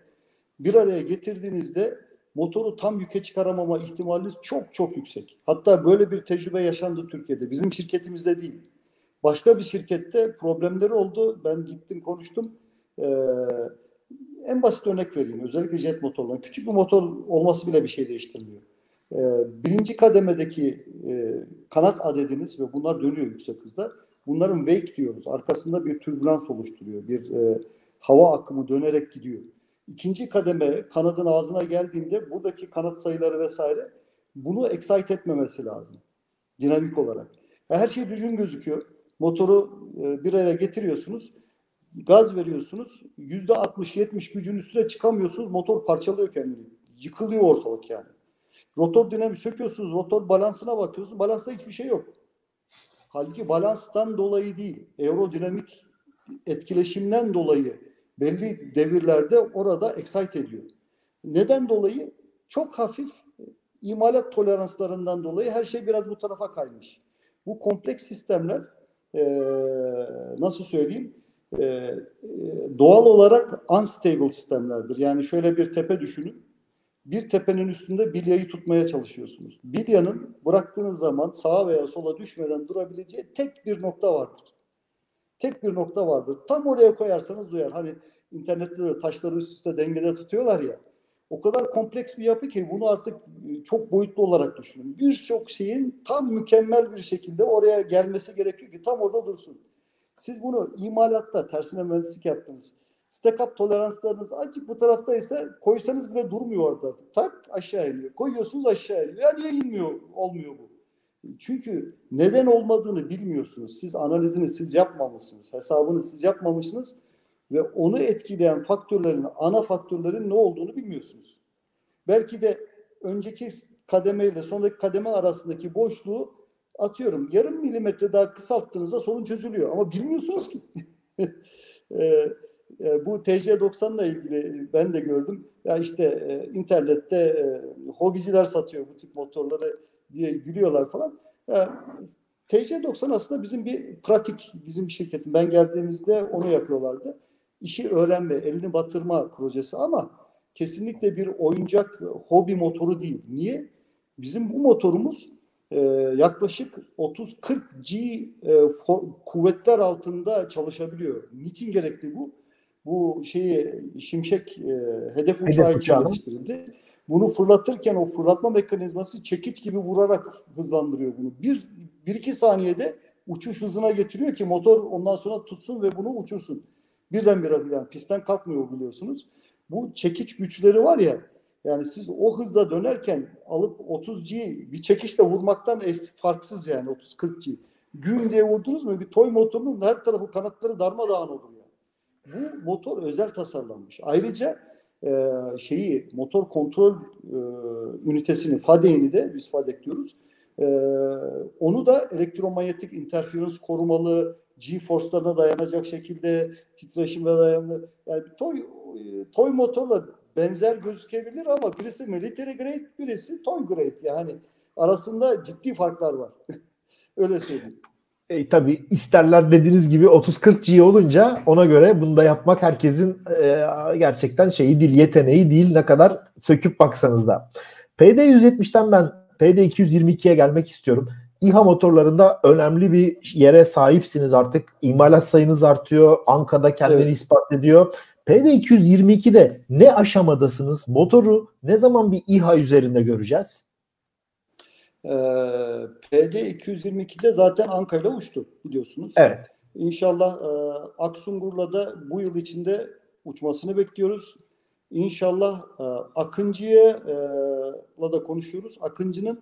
bir araya getirdiğinizde motoru tam yüke çıkaramama ihtimaliniz çok çok yüksek. Hatta böyle bir tecrübe yaşandı Türkiye'de. Bizim şirketimizde değil. Başka bir şirkette problemleri oldu. Ben gittim konuştum. Ee, en basit örnek vereyim. Özellikle jet motorlarına. Küçük bir motor olması bile bir şey değiştirmiyor. Ee, birinci kademedeki e, kanat adediniz ve bunlar dönüyor yüksek hızda. Bunların wake diyoruz. Arkasında bir türbülans oluşturuyor. Bir e, hava akımı dönerek gidiyor. İkinci kademe kanadın ağzına geldiğinde buradaki kanat sayıları vesaire bunu excite etmemesi lazım. Dinamik olarak. Her şey düzgün gözüküyor. Motoru bir araya getiriyorsunuz, gaz veriyorsunuz, yüzde altmış yetmiş gücün üstüne çıkamıyorsunuz, motor parçalıyor kendini. Yıkılıyor ortalık yani. Rotor dinamik söküyorsunuz, rotor balansına bakıyorsunuz. Balansta hiçbir şey yok. Halbuki balanstan dolayı değil, aerodinamik etkileşimden dolayı belli devirlerde orada excite ediyor. Neden dolayı? Çok hafif imalat toleranslarından dolayı her şey biraz bu tarafa kaymış. Bu kompleks sistemler e, nasıl söyleyeyim e, doğal olarak unstable sistemlerdir. Yani şöyle bir tepe düşünün. Bir tepenin üstünde bilyayı tutmaya çalışıyorsunuz. Bilyanın bıraktığınız zaman sağa veya sola düşmeden durabileceği tek bir nokta vardır. Tek bir nokta vardır. Tam oraya koyarsanız duyar. Hani internette de taşları üst üste dengede tutuyorlar ya. O kadar kompleks bir yapı ki bunu artık çok boyutlu olarak düşünün. Birçok şeyin tam mükemmel bir şekilde oraya gelmesi gerekiyor ki tam orada dursun. Siz bunu imalatta tersine mühendislik yaptınız. Stack-up toleranslarınız azıcık bu tarafta ise koysanız bile durmuyor orada. Tak aşağı iniyor. Koyuyorsunuz aşağı iniyor. Ya niye inmiyor? Olmuyor bu. Çünkü neden olmadığını bilmiyorsunuz. Siz analizini siz yapmamışsınız. Hesabını siz yapmamışsınız. Ve onu etkileyen faktörlerin, ana faktörlerin ne olduğunu bilmiyorsunuz. Belki de önceki kademe ile sonraki kademe arasındaki boşluğu atıyorum. Yarım milimetre daha kısalttığınızda sorun çözülüyor. Ama bilmiyorsunuz ki. e, Bu T C doksan ile ilgili ben de gördüm. Ya işte e, internette e, hobiciler satıyor bu tip motorları diye gülüyorlar falan. Ya, T C doksan aslında bizim bir pratik, bizim şirketin. Ben geldiğimizde onu yapıyorlardı. İşi öğrenme, elini batırma projesi ama kesinlikle bir oyuncak hobi motoru değil. Niye? Bizim bu motorumuz e, yaklaşık otuz kırk G e, for, kuvvetler altında çalışabiliyor. Niçin gerekli bu? Bu şeyi şimşek e, hedef uçağı için geliştirildi. Bunu fırlatırken o fırlatma mekanizması çekiç gibi vurarak hızlandırıyor bunu. Bir, bir iki saniyede uçuş hızına getiriyor ki motor ondan sonra tutsun ve bunu uçursun. Birdenbire yani pistten kalkmıyor biliyorsunuz. Bu çekiç güçleri var ya, yani siz o hızla dönerken alıp otuz G bir çekiçle vurmaktan farksız yani otuz kırk G. Güm diye vurdunuz mu bir toy motorunun her tarafı kanatları darmadağın olur. Bu motor özel tasarlanmış. Ayrıca e, şeyi motor kontrol e, ünitesini, F A D'ini de biz F A D E C diyoruz. E, onu da elektromanyetik interferans korumalı, G-force'larına dayanacak şekilde titreşime dayanlı. Yani bir toy, toy motorla benzer gözükebilir ama birisi military grade, birisi toy grade. Yani arasında ciddi farklar var. Öyle söyleyeyim. E, tabii isterler dediğiniz gibi otuz kırk G olunca ona göre bunu da yapmak herkesin e, gerçekten şeyi değil, yeteneği değil ne kadar söküp baksanız da. P D yüz yetmişten ben P D iki yüz yirmi ikiye gelmek istiyorum. İHA motorlarında önemli bir yere sahipsiniz artık. İmalat sayınız artıyor. Anka'da kendini evet. ispat ediyor. P D iki yüz yirmi ikide ne aşamadasınız? Motoru ne zaman bir İHA üzerinde göreceğiz? Ee, P D iki yüz yirmi ikide zaten Anka ile uçtu biliyorsunuz. Evet. İnşallah e, Aksungur'la da bu yıl içinde uçmasını bekliyoruz. İnşallah e, Akıncı'yla e, da konuşuyoruz. Akıncı'nın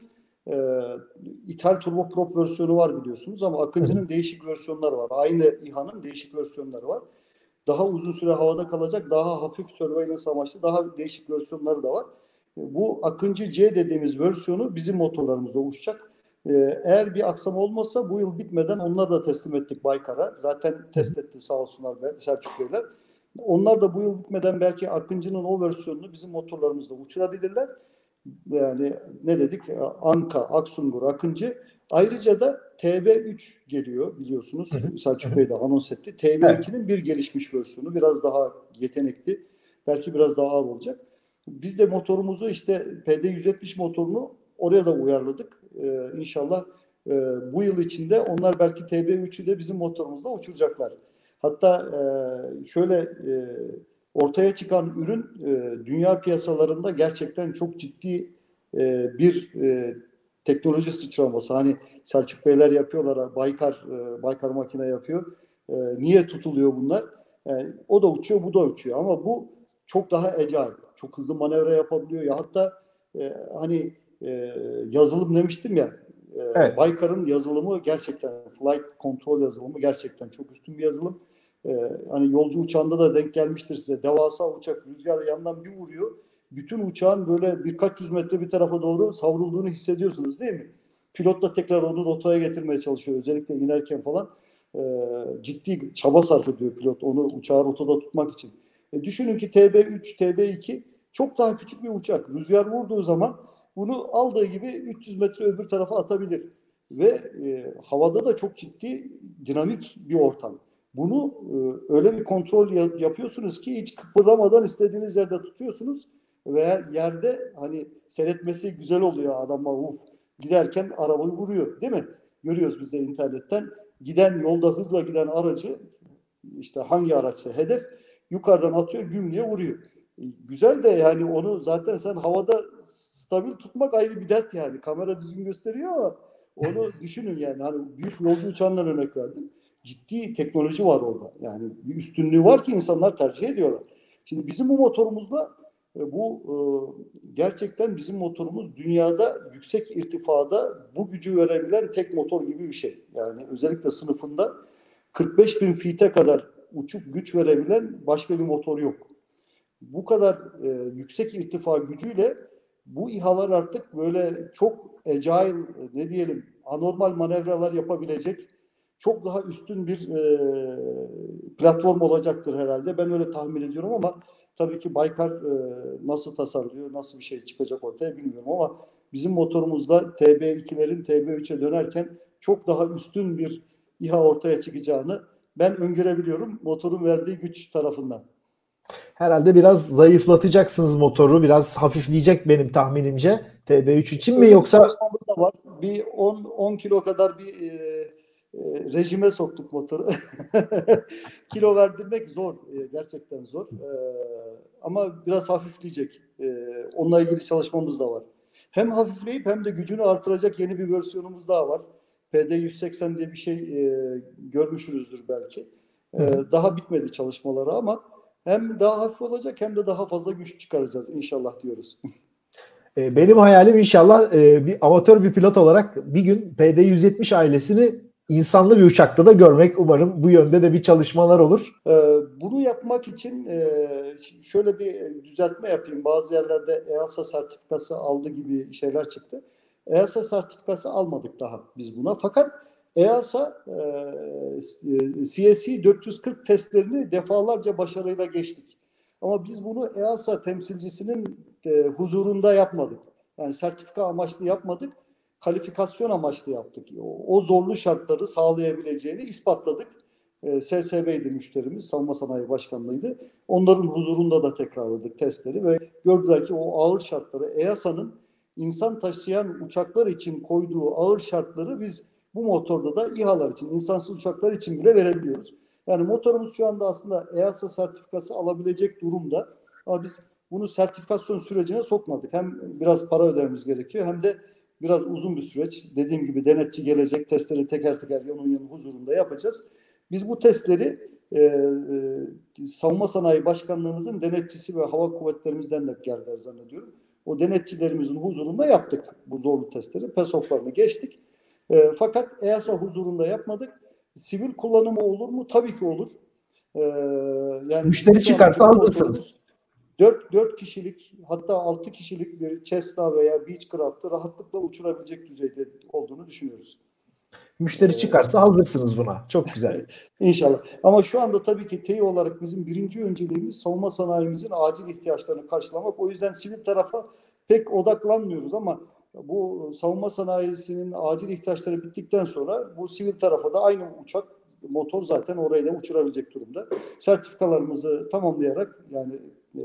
e, ithal turboprop versiyonu var biliyorsunuz ama Akıncı'nın Hı. değişik versiyonları var. Aynı İHA'nın değişik versiyonları var. Daha uzun süre havada kalacak, daha hafif surveillance amaçlı daha değişik versiyonları da var. Bu Akıncı C dediğimiz versiyonu bizim motorlarımızda uçacak. Ee, eğer bir aksam olmasa bu yıl bitmeden onları da teslim ettik Baykar'a. Zaten test etti sağ olsunlar be, Selçuk Beyler. Onlar da bu yıl bitmeden belki Akıncı'nın o versiyonunu bizim motorlarımızda uçurabilirler. Yani ne dedik? Anka, Aksungur, Akıncı. Ayrıca da T B üç geliyor biliyorsunuz. Hı hı. Selçuk Bey de anons etti. T B ikinin bir gelişmiş versiyonu. Biraz daha yetenekli. Belki biraz daha ağır olacak. Biz de motorumuzu işte P D yüz yetmiş motorunu oraya da uyarladık. Ee, inşallah e, bu yıl içinde onlar belki T B üçü de bizim motorumuzda uçuracaklar. Hatta e, şöyle e, ortaya çıkan ürün e, dünya piyasalarında gerçekten çok ciddi e, bir e, teknoloji sıçraması. Hani Selçuk Beyler yapıyorlar, Baykar e, Baykar makine yapıyor. E, niye tutuluyor bunlar? E, o da uçuyor, bu da uçuyor. Ama bu çok daha ecaip. Çok hızlı manevra yapabiliyor. Ya hatta e, hani e, yazılım demiştim ya. E, evet. Baykar'ın yazılımı gerçekten flight control yazılımı gerçekten çok üstün bir yazılım. E, hani yolcu uçağında da denk gelmiştir size. Devasa uçak rüzgarla yandan bir vuruyor. bütün uçağın böyle birkaç yüz metre bir tarafa doğru savrulduğunu hissediyorsunuz değil mi? Pilot da tekrar onu rotaya getirmeye çalışıyor. Özellikle inerken falan e, ciddi çaba sarf ediyor pilot onu uçağı rotada tutmak için. E, düşünün ki T B üç, T B iki çok daha küçük bir uçak. Rüzgar vurduğu zaman bunu aldığı gibi üç yüz metre öbür tarafa atabilir. Ve e, havada da çok ciddi dinamik bir ortam. Bunu e, öyle bir kontrol yap yapıyorsunuz ki hiç kıpırdamadan istediğiniz yerde tutuyorsunuz. Ve yerde hani seyretmesi güzel oluyor adamlar uf. Giderken arabayı vuruyor değil mi? Görüyoruz biz de internetten. Giden yolda hızla giden aracı işte hangi araçsa hedef yukarıdan atıyor güm diye vuruyor. E, güzel de yani onu zaten sen havada stabil tutmak ayrı bir dert yani. Kamera düzgün gösteriyor ama onu düşünün yani. Hani büyük yolcu uçağından örnek verdim. Ciddi teknoloji var orada. Yani bir üstünlüğü var ki insanlar tercih ediyorlar. Şimdi bizim bu motorumuzla bu gerçekten bizim motorumuz dünyada yüksek irtifada bu gücü verebilen tek motor gibi bir şey. Yani özellikle sınıfında kırk beş bin feet'e kadar uçup güç verebilen başka bir motor yok. Bu kadar yüksek irtifa gücüyle bu İHA'lar artık böyle çok agile ne diyelim anormal manevralar yapabilecek çok daha üstün bir e, platform olacaktır herhalde. Ben öyle tahmin ediyorum ama tabii ki Baykar e, nasıl tasarlıyor, nasıl bir şey çıkacak ortaya bilmiyorum ama bizim motorumuzda T B ikilerin T B üçe dönerken çok daha üstün bir İHA ortaya çıkacağını ben öngörebiliyorum motorun verdiği güç tarafından. Herhalde biraz zayıflatacaksınız motoru. Biraz hafifleyecek benim tahminimce. T B üç için mi yoksa? Bir on kilo kadar bir e, e, rejime soktuk motoru. Kilo verdirmek zor. E, gerçekten zor. E, ama biraz hafifleyecek. E, onunla ilgili çalışmamız da var. Hem hafifleyip hem de gücünü artıracak yeni bir versiyonumuz daha var. P D yüz seksen diye bir şey e, görmüşsünüzdür belki. E, daha bitmedi çalışmaları ama hem daha hafif olacak hem de daha fazla güç çıkaracağız inşallah diyoruz. Benim hayalim inşallah bir amatör bir pilot olarak bir gün P D yüz yetmiş ailesini insanlı bir uçakta da görmek umarım bu yönde de bir çalışmalar olur. Bunu yapmak için şöyle bir düzeltme yapayım. Bazı yerlerde E A S A sertifikası aldı gibi şeyler çıktı. E A S A sertifikası almadık daha biz buna fakat E A S A e, C S dört yüz kırk testlerini defalarca başarıyla geçtik. Ama biz bunu E A S A temsilcisinin e, huzurunda yapmadık. Yani sertifika amaçlı yapmadık, kalifikasyon amaçlı yaptık. O, o zorlu şartları sağlayabileceğini ispatladık. E, S S B'ydi müşterimiz, Savunma Sanayi Başkanlığı'ydı. Onların huzurunda da tekrarladık testleri ve gördüler ki o ağır şartları, E A S A'nın insan taşıyan uçaklar için koyduğu ağır şartları biz bu motorda da İHA'lar için, insansız uçaklar için bile verebiliyoruz. Yani motorumuz şu anda aslında E A S A sertifikası alabilecek durumda. Ama biz bunu sertifikasyon sürecine sokmadık. Hem biraz para ödememiz gerekiyor hem de biraz uzun bir süreç. Dediğim gibi denetçi gelecek, testleri teker teker yanın yanı huzurunda yapacağız. Biz bu testleri e, e, Savunma Sanayi Başkanlığımızın denetçisi ve hava kuvvetlerimizden de geldiler zannediyorum. O denetçilerimizin huzurunda yaptık bu zorlu testleri. P S O F'larını geçtik. E, fakat E A S A huzurunda yapmadık. Sivil kullanımı olur mu? Tabii ki olur. E, yani müşteri çıkarsa hazırsınız. dört kişilik hatta altı kişilik bir Cessna veya Beechcraft'ı rahatlıkla uçurabilecek düzeyde olduğunu düşünüyoruz. Müşteri çıkarsa e, hazırsınız buna. Çok güzel. İnşallah. Ama şu anda tabii ki T E I olarak bizim birinci önceliğimiz savunma sanayimizin acil ihtiyaçlarını karşılamak. O yüzden sivil tarafa pek odaklanmıyoruz ama bu savunma sanayisinin acil ihtiyaçları bittikten sonra bu sivil tarafa da aynı uçak, motor zaten orayla uçurabilecek durumda. Sertifikalarımızı tamamlayarak yani e,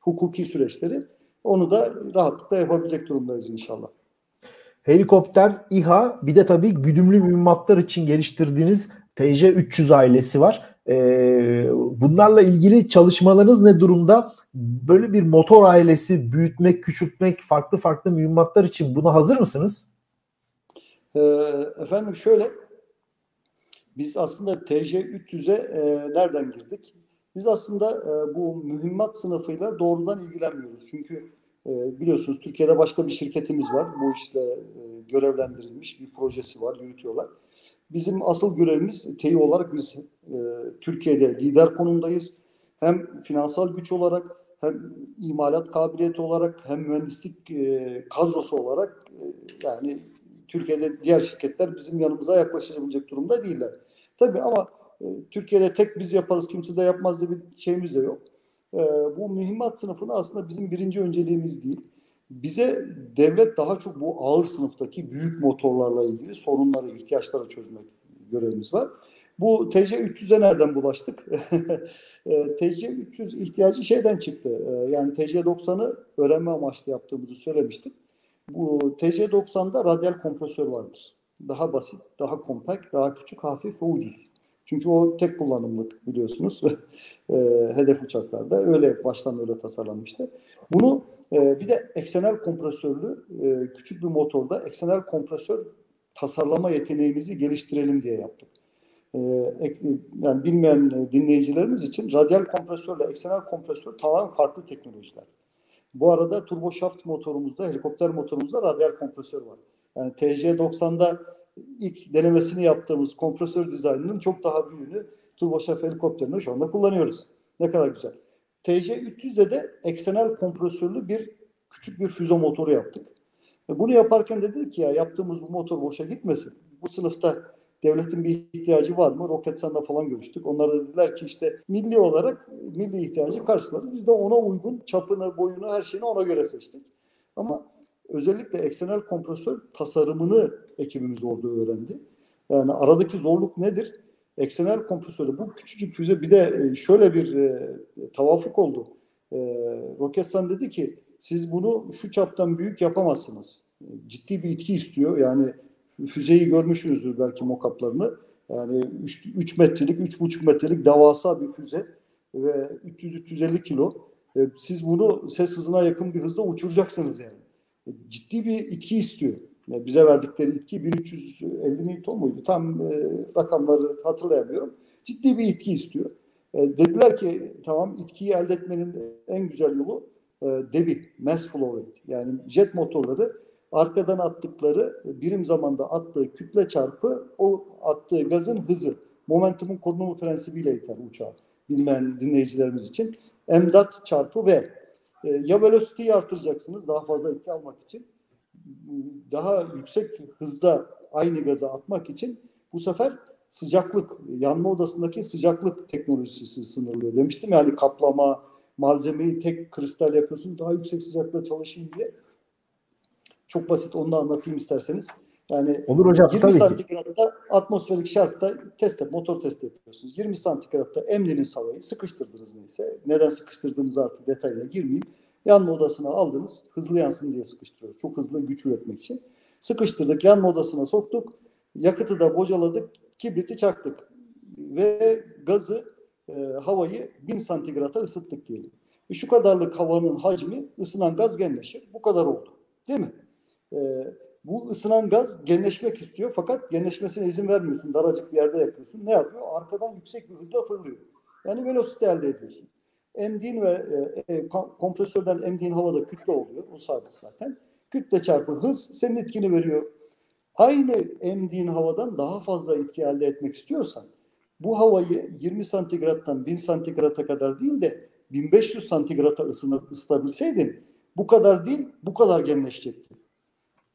hukuki süreçleri onu da rahatlıkla yapabilecek durumdayız inşallah. Helikopter, İHA bir de tabii güdümlü mühimmatlar için geliştirdiğiniz T C üç yüz ailesi var. Ee, bunlarla ilgili çalışmalarınız ne durumda? Böyle bir motor ailesi büyütmek, küçültmek, farklı farklı mühimmatlar için buna hazır mısınız? Ee, efendim şöyle, biz aslında T C üç yüze e, nereden girdik? Biz aslında e, bu mühimmat sınıfıyla doğrudan ilgilenmiyoruz. Çünkü e, biliyorsunuz Türkiye'de başka bir şirketimiz var. Bu işte e, görevlendirilmiş bir projesi var, yürütüyorlar. Bizim asıl görevimiz T E I olarak biz e, Türkiye'de lider konumdayız. Hem finansal güç olarak hem imalat kabiliyeti olarak hem mühendislik e, kadrosu olarak e, yani Türkiye'de diğer şirketler bizim yanımıza yaklaşabilecek durumda değiller. Tabii ama e, Türkiye'de tek biz yaparız kimse de yapmaz diye bir şeyimiz de yok. E, bu mühimmat sınıfını aslında bizim birinci önceliğimiz değil. Bize devlet daha çok bu ağır sınıftaki büyük motorlarla ilgili sorunları, ihtiyaçları çözmek görevimiz var. Bu T C üç yüze nereden bulaştık? T C üç yüz ihtiyacı şeyden çıktı. Yani T C doksanı öğrenme amaçlı yaptığımızı söylemiştim. Bu T C doksanda radyal kompresör vardır. Daha basit, daha kompakt, daha küçük, hafif ve ucuz. Çünkü o tek kullanımlık biliyorsunuz. Hedef uçaklarda öyle baştan öyle tasarlanmıştı. Bunu bir de eksenel kompresörlü küçük bir motorda eksenel kompresör tasarlama yeteneğimizi geliştirelim diye yaptık. Yani bilmeyen dinleyicilerimiz için radyal kompresörle eksenel kompresör tamamen farklı teknolojiler. Bu arada turboşaft motorumuzda, helikopter motorumuzda radyal kompresör var. Yani T C doksanda ilk denemesini yaptığımız kompresör dizaynının çok daha büyüğünü turboşaft helikopterinde şu anda kullanıyoruz. Ne kadar güzel. T C üç yüzde de eksenel kompresörlü bir küçük bir füze motoru yaptık. Bunu yaparken dedik ki ya yaptığımız bu motor boşa gitmesin. Bu sınıfta devletin bir ihtiyacı var mı? Roketsan'la falan görüştük. Onlar da dediler ki işte milli olarak milli ihtiyacı karşılarız. Biz de ona uygun çapını, boyunu, her şeyini ona göre seçtik. Ama özellikle eksenel kompresör tasarımını ekibimiz orada öğrendi. Yani aradaki zorluk nedir? Eksenel kompresörü bu küçücük füze bir de şöyle bir e, tavafuk oldu. E, Roketsan dedi ki siz bunu şu çaptan büyük yapamazsınız. Ciddi bir itki istiyor. Yani füzeyi görmüşsünüzdür belki mock-up'larını. Yani üç metrelik, üç buçuk metrelik devasa bir füze ve üç yüz üç yüz elli kilo. E, siz bunu ses hızına yakın bir hızla uçuracaksınız yani. E, ciddi bir itki istiyor. Bize verdikleri itki bin üç yüz elli Newton muydu? Tam e, rakamları hatırlayamıyorum. Ciddi bir itki istiyor. E, dediler ki tamam itkiyi elde etmenin en güzel yolu e, debi, mass flow rate. Yani jet motorları arkadan attıkları birim zamanda attığı kütle çarpı o attığı gazın hızı. Momentumun korunumu prensibiyle iter uçağı. Bilmeyen dinleyicilerimiz için. Mdat çarpı V. E, ya velocity'yi artıracaksınız daha fazla etki almak için. Daha yüksek hızda aynı gaza atmak için bu sefer sıcaklık, yanma odasındaki sıcaklık teknolojisi sınırlıyor demiştim. Yani kaplama, malzemeyi tek kristal yapıyorsun daha yüksek sıcaklığa çalışayım diye. Çok basit onu da anlatayım isterseniz. Yani olur hocam, yirmi santigratta atmosferik şartta test, motor testi yapıyorsunuz. yirmi santigratta emdiniz havayı, sıkıştırdınız neyse. Neden sıkıştırdığımızı artık detayla girmeyeyim. Yanma odasına aldınız. Hızlı yansın diye sıkıştırıyoruz. Çok hızlı güç üretmek için. Sıkıştırdık. Yanma odasına soktuk. Yakıtı da bocaladık. Kibriti çaktık. Ve gazı, e, havayı bin santigrata ısıttık diyelim. E şu kadarlık havanın hacmi ısınan gaz genleşir. Bu kadar oldu. Değil mi? E, bu ısınan gaz genleşmek istiyor. Fakat genleşmesine izin vermiyorsun. Daracık bir yerde yapıyorsun. Ne yapıyor? Arkadan yüksek bir hızla fırlıyor. Yani velocity elde ediyorsun. Emdiğin ve e, e, kompresörden emdiğin havada kütle oluyor. O sabit zaten. Kütle çarpı hız senin etkini veriyor. Aynı emdiğin havadan daha fazla etki elde etmek istiyorsan bu havayı yirmi santigrattan bin santigrata kadar değil de bin beş yüz santigrata ısınıp ısıtabilseydin bu kadar değil bu kadar genleşecekti.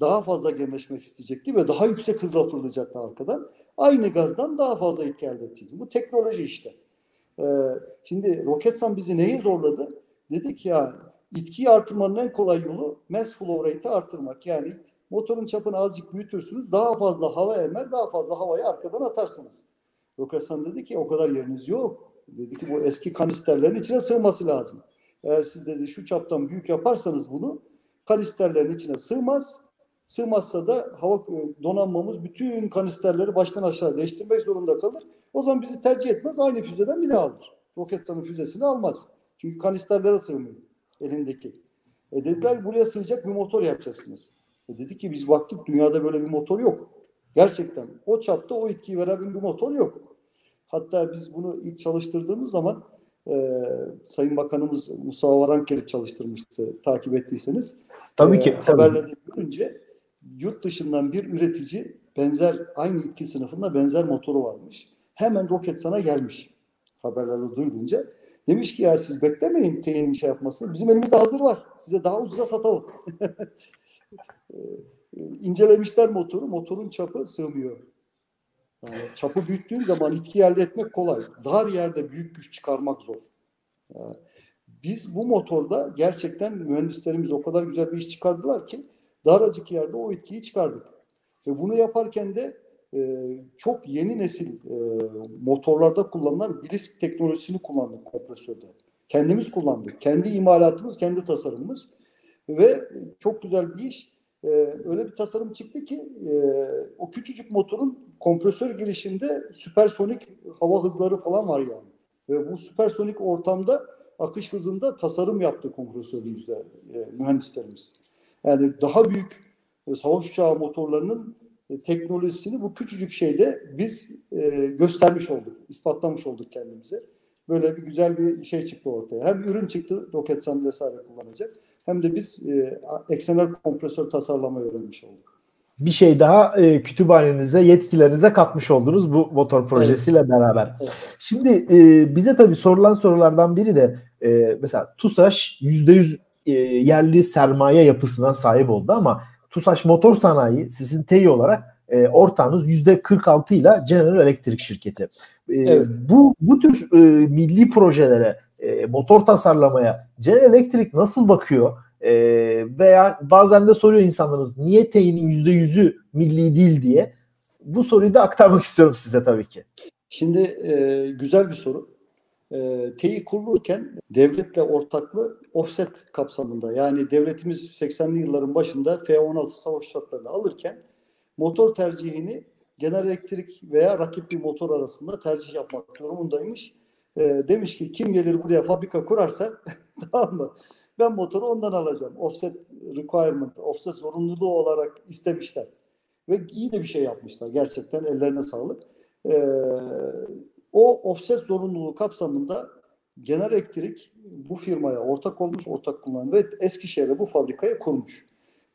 Daha fazla genleşmek isteyecekti ve daha yüksek hızla fırlayacaktı arkadan. Aynı gazdan daha fazla etki elde edecekti. Bu teknoloji işte. Şimdi Roketsan bizi neyi zorladı? Dedik ya itkiyi artırmanın en kolay yolu mass flow rate'i artırmak. Yani motorun çapını azıcık büyütürsünüz. Daha fazla hava emer, daha fazla havayı arkadan atarsınız. Roketsan dedi ki o kadar yeriniz yok. Dedi ki bu eski kanisterlerin içine sığması lazım. Eğer siz dedi şu çaptan büyük yaparsanız bunu kanisterlerin içine sığmaz. Sığmazsa da hava donanmamız bütün kanisterleri baştan aşağı değiştirmek zorunda kalır. O zaman bizi tercih etmez. Aynı füzeden bir daha alır. Roketsan'ın füzesini almaz. Çünkü kanisterlere sığmıyor elindeki. E dediler buraya sığacak bir motor yapacaksınız. E dedik ki biz baktık dünyada böyle bir motor yok. Gerçekten o çapta o etkiyi veren bir motor yok. Hatta biz bunu ilk çalıştırdığımız zaman e, Sayın Bakanımız Mustafa Varankelik çalıştırmıştı takip ettiyseniz. Tabii ki. E, haberleri görünce yurt dışından bir üretici benzer aynı itki sınıfında benzer motoru varmış. Hemen Roketsan'a gelmiş haberlerde duyulunca. Demiş ki ya siz beklemeyin T E'nin şey yapmasını. Bizim elimizde hazır var. Size daha ucuza satalım. İncelemişler motoru. Motorun çapı sığmıyor. Yani çapı büyüttüğün zaman itki elde etmek kolay. Dar yerde büyük güç çıkarmak zor. Yani biz bu motorda gerçekten mühendislerimiz o kadar güzel bir iş çıkardılar ki daracık yerde o itkiyi çıkardık. Ve bunu yaparken de e, çok yeni nesil e, motorlarda kullanılan blisk teknolojisini kullandık kompresörde. Kendimiz kullandık. Kendi imalatımız, kendi tasarımımız. Ve çok güzel bir iş. E, öyle bir tasarım çıktı ki e, o küçücük motorun kompresör girişinde süpersonik hava hızları falan var yani. Ve bu süpersonik ortamda akış hızında tasarım yaptı kompresörümüzde e, mühendislerimiz. Yani daha büyük e, savaş uçağı motorlarının e, teknolojisini bu küçücük şeyde biz e, göstermiş olduk, ispatlamış olduk kendimize. Böyle bir güzel bir şey çıktı ortaya. Hem ürün çıktı, Roketsan vesaire kullanacak. Hem de biz e, eksenler kompresör tasarlamayı öğrenmiş olduk. Bir şey daha e, kütüphanenize, yetkilerinize katmış oldunuz bu motor projesiyle evet. beraber. Evet. Şimdi e, bize tabii sorulan sorulardan biri de e, mesela TUSAŞ yüzde yüz e, yerli sermaye yapısına sahip oldu ama TUSAŞ Motor Sanayi sizin T E I olarak e, ortağınız yüzde kırk altı ile General Electric şirketi. E, evet. Bu bu tür e, milli projelere, e, motor tasarlamaya General Electric nasıl bakıyor? Veya bazen de soruyor insanlarımız niye T E İ'nin yüzde yüzü milli değil diye. Bu soruyu da aktarmak istiyorum size tabii ki. Şimdi e, güzel bir soru. E, T E İ kurulurken devletle ortaklı offset kapsamında, yani devletimiz seksenli yılların başında F on altı savaş uçaklarını alırken motor tercihini General Electric veya rakip bir motor arasında tercih yapmak durumundaymış. E, demiş ki kim gelir buraya fabrika kurarsa tamam mı? Ben motoru ondan alacağım. Offset requirement, offset zorunluluğu olarak istemişler. Ve iyi de bir şey yapmışlar. Gerçekten ellerine sağlık. Ee, o offset zorunluluğu kapsamında General Electric bu firmaya ortak olmuş, ortak kullanmış ve Eskişehir'e bu fabrikayı kurmuş.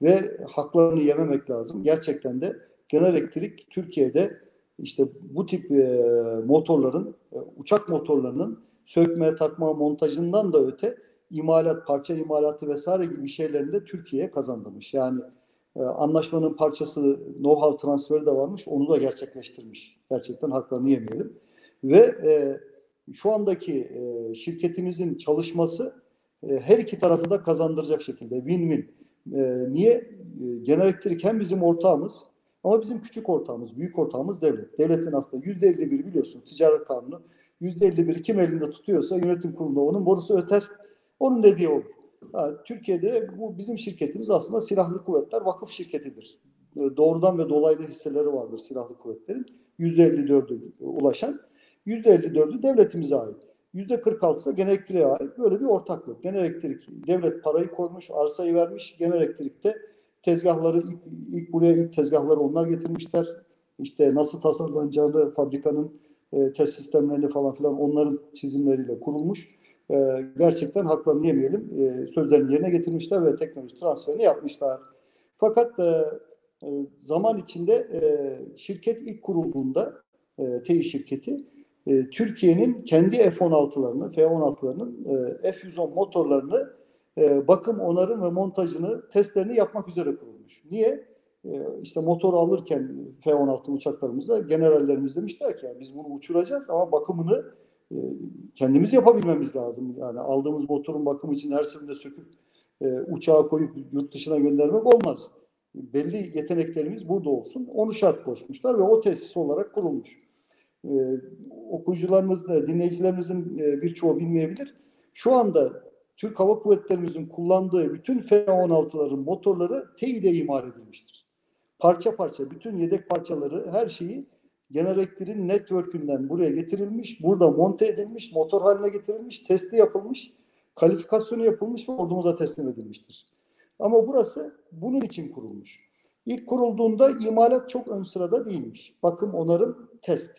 Ve haklarını yememek lazım. Gerçekten de General Electric Türkiye'de işte bu tip e, motorların, e, uçak motorlarının sökme, takma, montajından da öte imalat, parça imalatı vesaire gibi şeylerini de Türkiye'ye kazandırmış. Yani e, anlaşmanın parçası, know-how transferi de varmış. Onu da gerçekleştirmiş. Gerçekten haklarını yemeyelim. Ve e, şu andaki e, şirketimizin çalışması e, her iki tarafı da kazandıracak şekilde. Win-win. E, niye? E, General Electric hem bizim ortağımız ama bizim küçük ortağımız, büyük ortağımız devlet. Devletin aslında yüzde elli bir biliyorsun ticaret kanunu. yüzde elli bir kim elinde tutuyorsa yönetim kurulunda onun borusu öter. Onun dediği olur. Yani Türkiye'de bu bizim şirketimiz aslında Silahlı Kuvvetler Vakıf Şirketidir. Doğrudan ve dolaylı hisseleri vardır Silahlı Kuvvetlerin. yüzde elli dördü ulaşan. yüzde elli dördü devletimize ait. yüzde kırk altısı Genel Elektrik'e ait. Böyle bir ortaklık. Genel Elektrik, devlet parayı koymuş, arsayı vermiş. Genel Elektrik'te tezgahları, ilk, ilk buraya ilk tezgahları onlar getirmişler. İşte nasıl tasarlanacağını, fabrikanın e, test sistemlerini falan filan onların çizimleriyle kurulmuş. Ee, gerçekten haklarını yemeyelim. Ee, sözlerini yerine getirmişler ve teknoloji transferini yapmışlar. Fakat e, zaman içinde e, şirket ilk kurulduğunda e, T E İ şirketi e, Türkiye'nin kendi F on altılarını, F on altılarının e, F yüz on motorlarını e, bakım, onarım ve montajını, testlerini yapmak üzere kurulmuş. Niye? E, işte motoru alırken F on altı uçaklarımızda generallerimiz demişler ki yani biz bunu uçuracağız ama bakımını kendimiz yapabilmemiz lazım. Yani aldığımız motorun bakımı için her seferinde söküp e, uçağa koyup yurt dışına göndermek olmaz. Belli yeteneklerimiz burada olsun. Onu şart koşmuşlar ve o tesis olarak kurulmuş. E, okuyucularımız, dinleyicilerimizin e, birçoğu bilmeyebilir. Şu anda Türk Hava Kuvvetlerimizin kullandığı bütün F on altıların motorları T E İ'de imal edilmiştir. Parça parça, bütün yedek parçaları, her şeyi Genel Elektrik'in network'ünden buraya getirilmiş, burada monte edilmiş, motor haline getirilmiş, testi yapılmış, kalifikasyonu yapılmış ve ordumuza teslim edilmiştir. Ama burası bunun için kurulmuş. İlk kurulduğunda imalat çok ön sırada değilmiş. Bakım, onarım, test.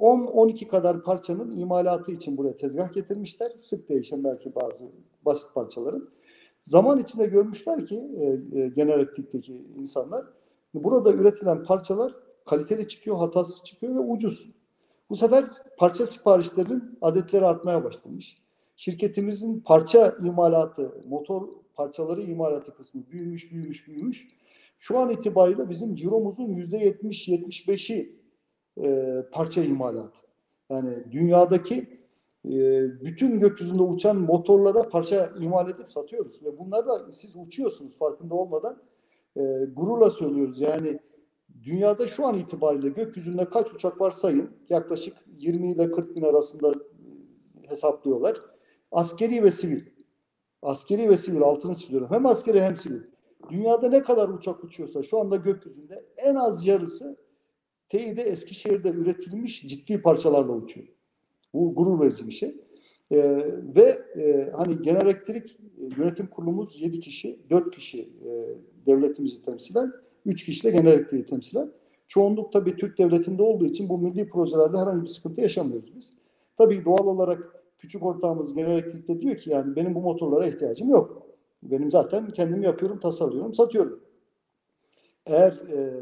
on on iki kadar parçanın imalatı için buraya tezgah getirmişler. Sık değişen belki bazı basit parçaların. Zaman içinde görmüşler ki Genel Elektrik'teki insanlar, burada üretilen parçalar kaliteli çıkıyor, hatasız çıkıyor ve ucuz. Bu sefer parça siparişlerinin adetleri artmaya başlamış. Şirketimizin parça imalatı, motor parçaları imalatı kısmı büyümüş, büyümüş, büyümüş. Şu an itibariyle bizim ciromuzun yüzde yetmiş yetmiş beşi e, parça imalatı. Yani dünyadaki e, bütün gökyüzünde uçan motorlara parça imal edip satıyoruz. Ve bunlar da siz uçuyorsunuz farkında olmadan. E, gururla söylüyoruz. Yani dünyada şu an itibariyle gökyüzünde kaç uçak var sayın. Yaklaşık yirmi ile kırk bin arasında hesaplıyorlar. Askeri ve sivil. Askeri ve sivil altını çiziyorum. Hem askeri hem sivil. Dünyada ne kadar uçak uçuyorsa şu anda gökyüzünde en az yarısı T E I'de, Eskişehir'de üretilmiş ciddi parçalarla uçuyor. Bu gurur verici bir şey. Ee, ve e, hani General Electric yönetim kurulumuz yedi kişi, dört kişi e, devletimizi temsilen, üç kişi de General Electric'i temsilen. Çoğunluk tabii Türk devletinde olduğu için bu milli projelerde herhangi bir sıkıntı yaşamıyoruz biz. Tabii doğal olarak küçük ortağımız General Electric'te diyor ki yani benim bu motorlara ihtiyacım yok. Benim zaten kendim yapıyorum, tasarlıyorum, satıyorum. Eğer e,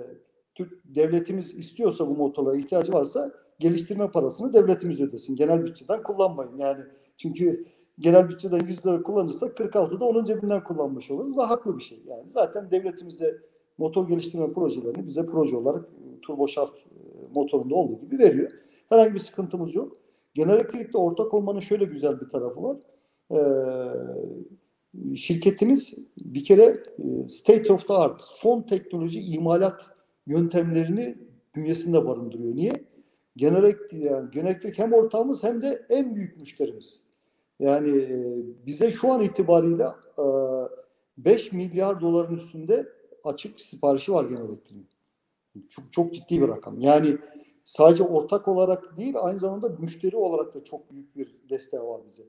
Türk devletimiz istiyorsa bu motorlara ihtiyacı varsa geliştirme parasını devletimiz ödesin. Genel bütçeden kullanmayın. Yani çünkü genel bütçeden yüz lira kullanırsak kırk altıda onun cebinden kullanmış oluruz. Da haklı bir şey. Yani zaten devletimizde motor geliştirme projelerini bize proje olarak turboşaft motorunda olduğu gibi veriyor. Herhangi bir sıkıntımız yok. General Electric'te ortak olmanın şöyle güzel bir tarafı var. Eee Şirketimiz bir kere state of the art, son teknoloji imalat yöntemlerini bünyesinde barındırıyor. Niye? General Electric, yani General Electric hem ortağımız hem de en büyük müşterimiz. Yani bize şu an itibariyle beş milyar doların üstünde açık siparişi var General Electric'in. Çok, çok ciddi bir rakam. Yani sadece ortak olarak değil aynı zamanda müşteri olarak da çok büyük bir desteği var bize.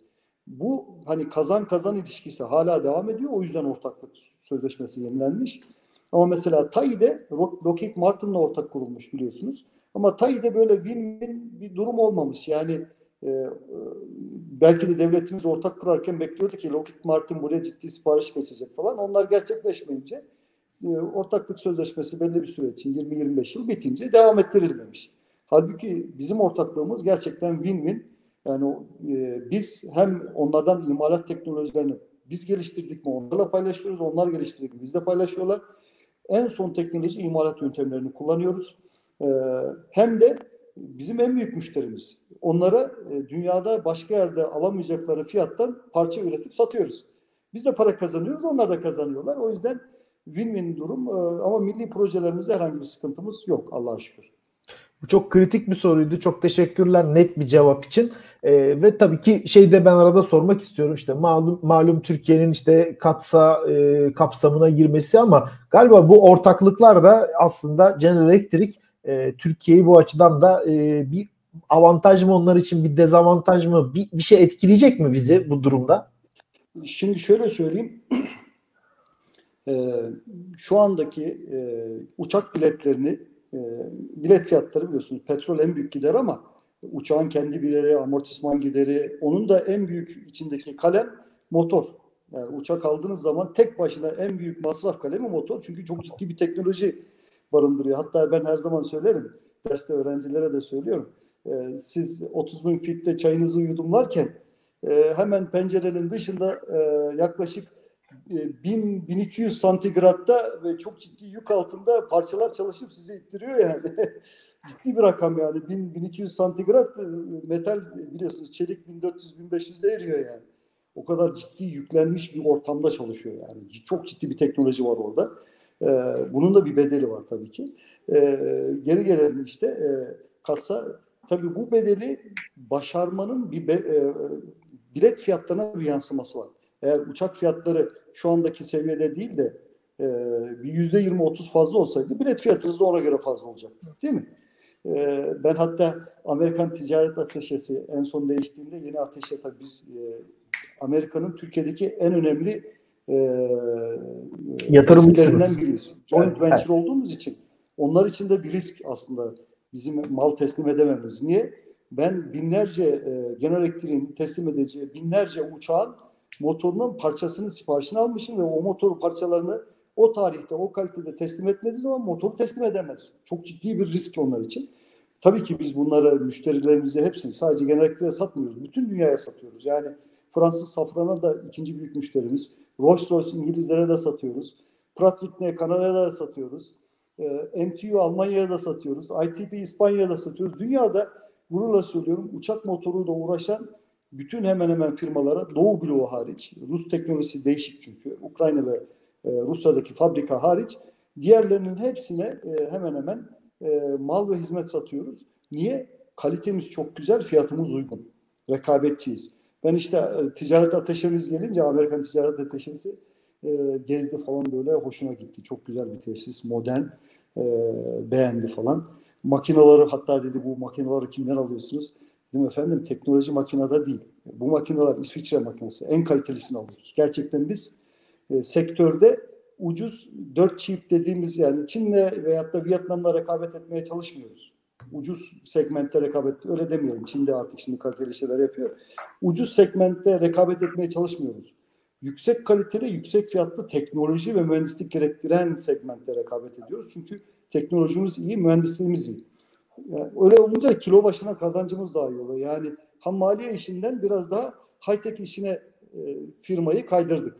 Bu hani kazan kazan ilişkisi hala devam ediyor. O yüzden ortaklık sözleşmesi yenilenmiş. Ama mesela T A I'de Lockheed Martin'la ortak kurulmuş biliyorsunuz. Ama T A I'de böyle win-win bir durum olmamış. Yani e, belki de devletimiz ortak kurarken bekliyordu ki Lockheed Martin buraya ciddi sipariş geçecek falan. Onlar gerçekleşmeyince e, ortaklık sözleşmesi belli bir süre için yirmi yirmi beş yıl bitince devam ettirilmemiş. Halbuki bizim ortaklığımız gerçekten win-win. Yani e, biz hem onlardan imalat teknolojilerini biz geliştirdik mi onlarla paylaşıyoruz, onlar geliştirdik mi bizle paylaşıyorlar. En son teknoloji imalat yöntemlerini kullanıyoruz. E, hem de bizim en büyük müşterimiz. Onlara e, dünyada başka yerde alamayacakları fiyattan parça üretip satıyoruz. Biz de para kazanıyoruz, onlar da kazanıyorlar. O yüzden win-win durum e, ama milli projelerimizde herhangi bir sıkıntımız yok Allah'a şükür. Bu çok kritik bir soruydu. Çok teşekkürler net bir cevap için. Ee, ve tabii ki şey de ben arada sormak istiyorum. İşte malum, malum Türkiye'nin işte katsa e, kapsamına girmesi ama galiba bu ortaklıklar da aslında General Electric e, Türkiye'yi bu açıdan da e, bir avantaj mı onlar için, bir dezavantaj mı, bir, bir şey etkileyecek mi bizi bu durumda? Şimdi şöyle söyleyeyim. e, şu andaki e, uçak biletlerini E, bilet fiyatları biliyorsunuz petrol en büyük gider ama uçağın kendi gideri, amortisman gideri, onun da en büyük içindeki kalem motor. Yani uçak aldığınız zaman tek başına en büyük masraf kalemi motor. Çünkü çok ciddi bir teknoloji barındırıyor. Hatta ben her zaman söylerim, derste öğrencilere de söylüyorum. E, siz otuz bin fitte çayınızı yudumlarken e, hemen pencerenin dışında e, yaklaşık bin iki yüz santigratta ve çok ciddi yük altında parçalar çalışıp sizi ittiriyor yani. Ciddi bir rakam yani. bin iki yüz santigrat metal biliyorsunuz çelik bin dört yüz bin beş yüzde eriyor yani. O kadar ciddi yüklenmiş bir ortamda çalışıyor yani. Çok ciddi bir teknoloji var orada. Ee, bunun da bir bedeli var tabii ki. Ee, geri gelelim işte e, katsa. Tabii bu bedeli başarmanın bir be, e, bilet fiyatlarına bir yansıması var. Eğer uçak fiyatları şu andaki seviyede değil de e, bir yüzde yirmi otuz fazla olsaydı bilet fiyatınız da ona göre fazla olacaktı. Değil mi? E, ben hatta Amerikan ticaret ateşesi en son değiştiğinde yeni ateşe tabii biz e, Amerika'nın Türkiye'deki en önemli e, yatırımcılarından biriyiz. Joint venture evet. olduğumuz için onlar için de bir risk aslında bizim mal teslim edememiz. Niye? Ben binlerce e, General Electric'in teslim edeceği binlerce uçağın motorunun parçasının siparişini almışım ve o motor parçalarını o tarihte, o kalitede teslim etmediği zaman motoru teslim edemez. Çok ciddi bir risk onlar için. Tabii ki biz bunları müşterilerimize hepsini sadece genellikle satmıyoruz. Bütün dünyaya satıyoruz. Yani Fransız Safran'a da ikinci büyük müşterimiz. Rolls-Royce İngilizlere de satıyoruz. Pratt Whitney'e Kanada'ya da satıyoruz. E, M T U Almanya'ya da satıyoruz. I T P İspanya'ya da satıyoruz. Dünyada gururla söylüyorum, uçak motoruyla uğraşan bütün hemen hemen firmalara, Doğu bloğu hariç, Rus teknolojisi değişik çünkü, Ukrayna ve e, Rusya'daki fabrika hariç, diğerlerinin hepsine e, hemen hemen e, mal ve hizmet satıyoruz. Niye? Kalitemiz çok güzel, fiyatımız uygun. Rekabetçiyiz. Ben işte e, ticaret ateşemiz gelince, Amerikan ticaret ateşesi e, gezdi falan, böyle hoşuna gitti. Çok güzel bir tesis, modern, e, beğendi falan. Makinaları, hatta dedi, bu makinaları kimden alıyorsunuz? Dedim efendim, teknoloji makinada değil. Bu makineler İsviçre makinesi. En kalitelisini alıyoruz. Gerçekten biz e, sektörde ucuz dört çift dediğimiz, yani Çin'le veyahut da Vietnam'la rekabet etmeye çalışmıyoruz. Ucuz segmentte rekabet, öyle demeyelim. Çin'de artık şimdi kaliteli şeyler yapıyor. Ucuz segmentte rekabet etmeye çalışmıyoruz. Yüksek kaliteli, yüksek fiyatlı teknoloji ve mühendislik gerektiren segmentte rekabet ediyoruz. Çünkü teknolojimiz iyi, mühendisliğimiz iyi. Yani öyle olunca kilo başına kazancımız daha iyi oluyor. Yani ham maliye işinden biraz daha high-tech işine e, firmayı kaydırdık.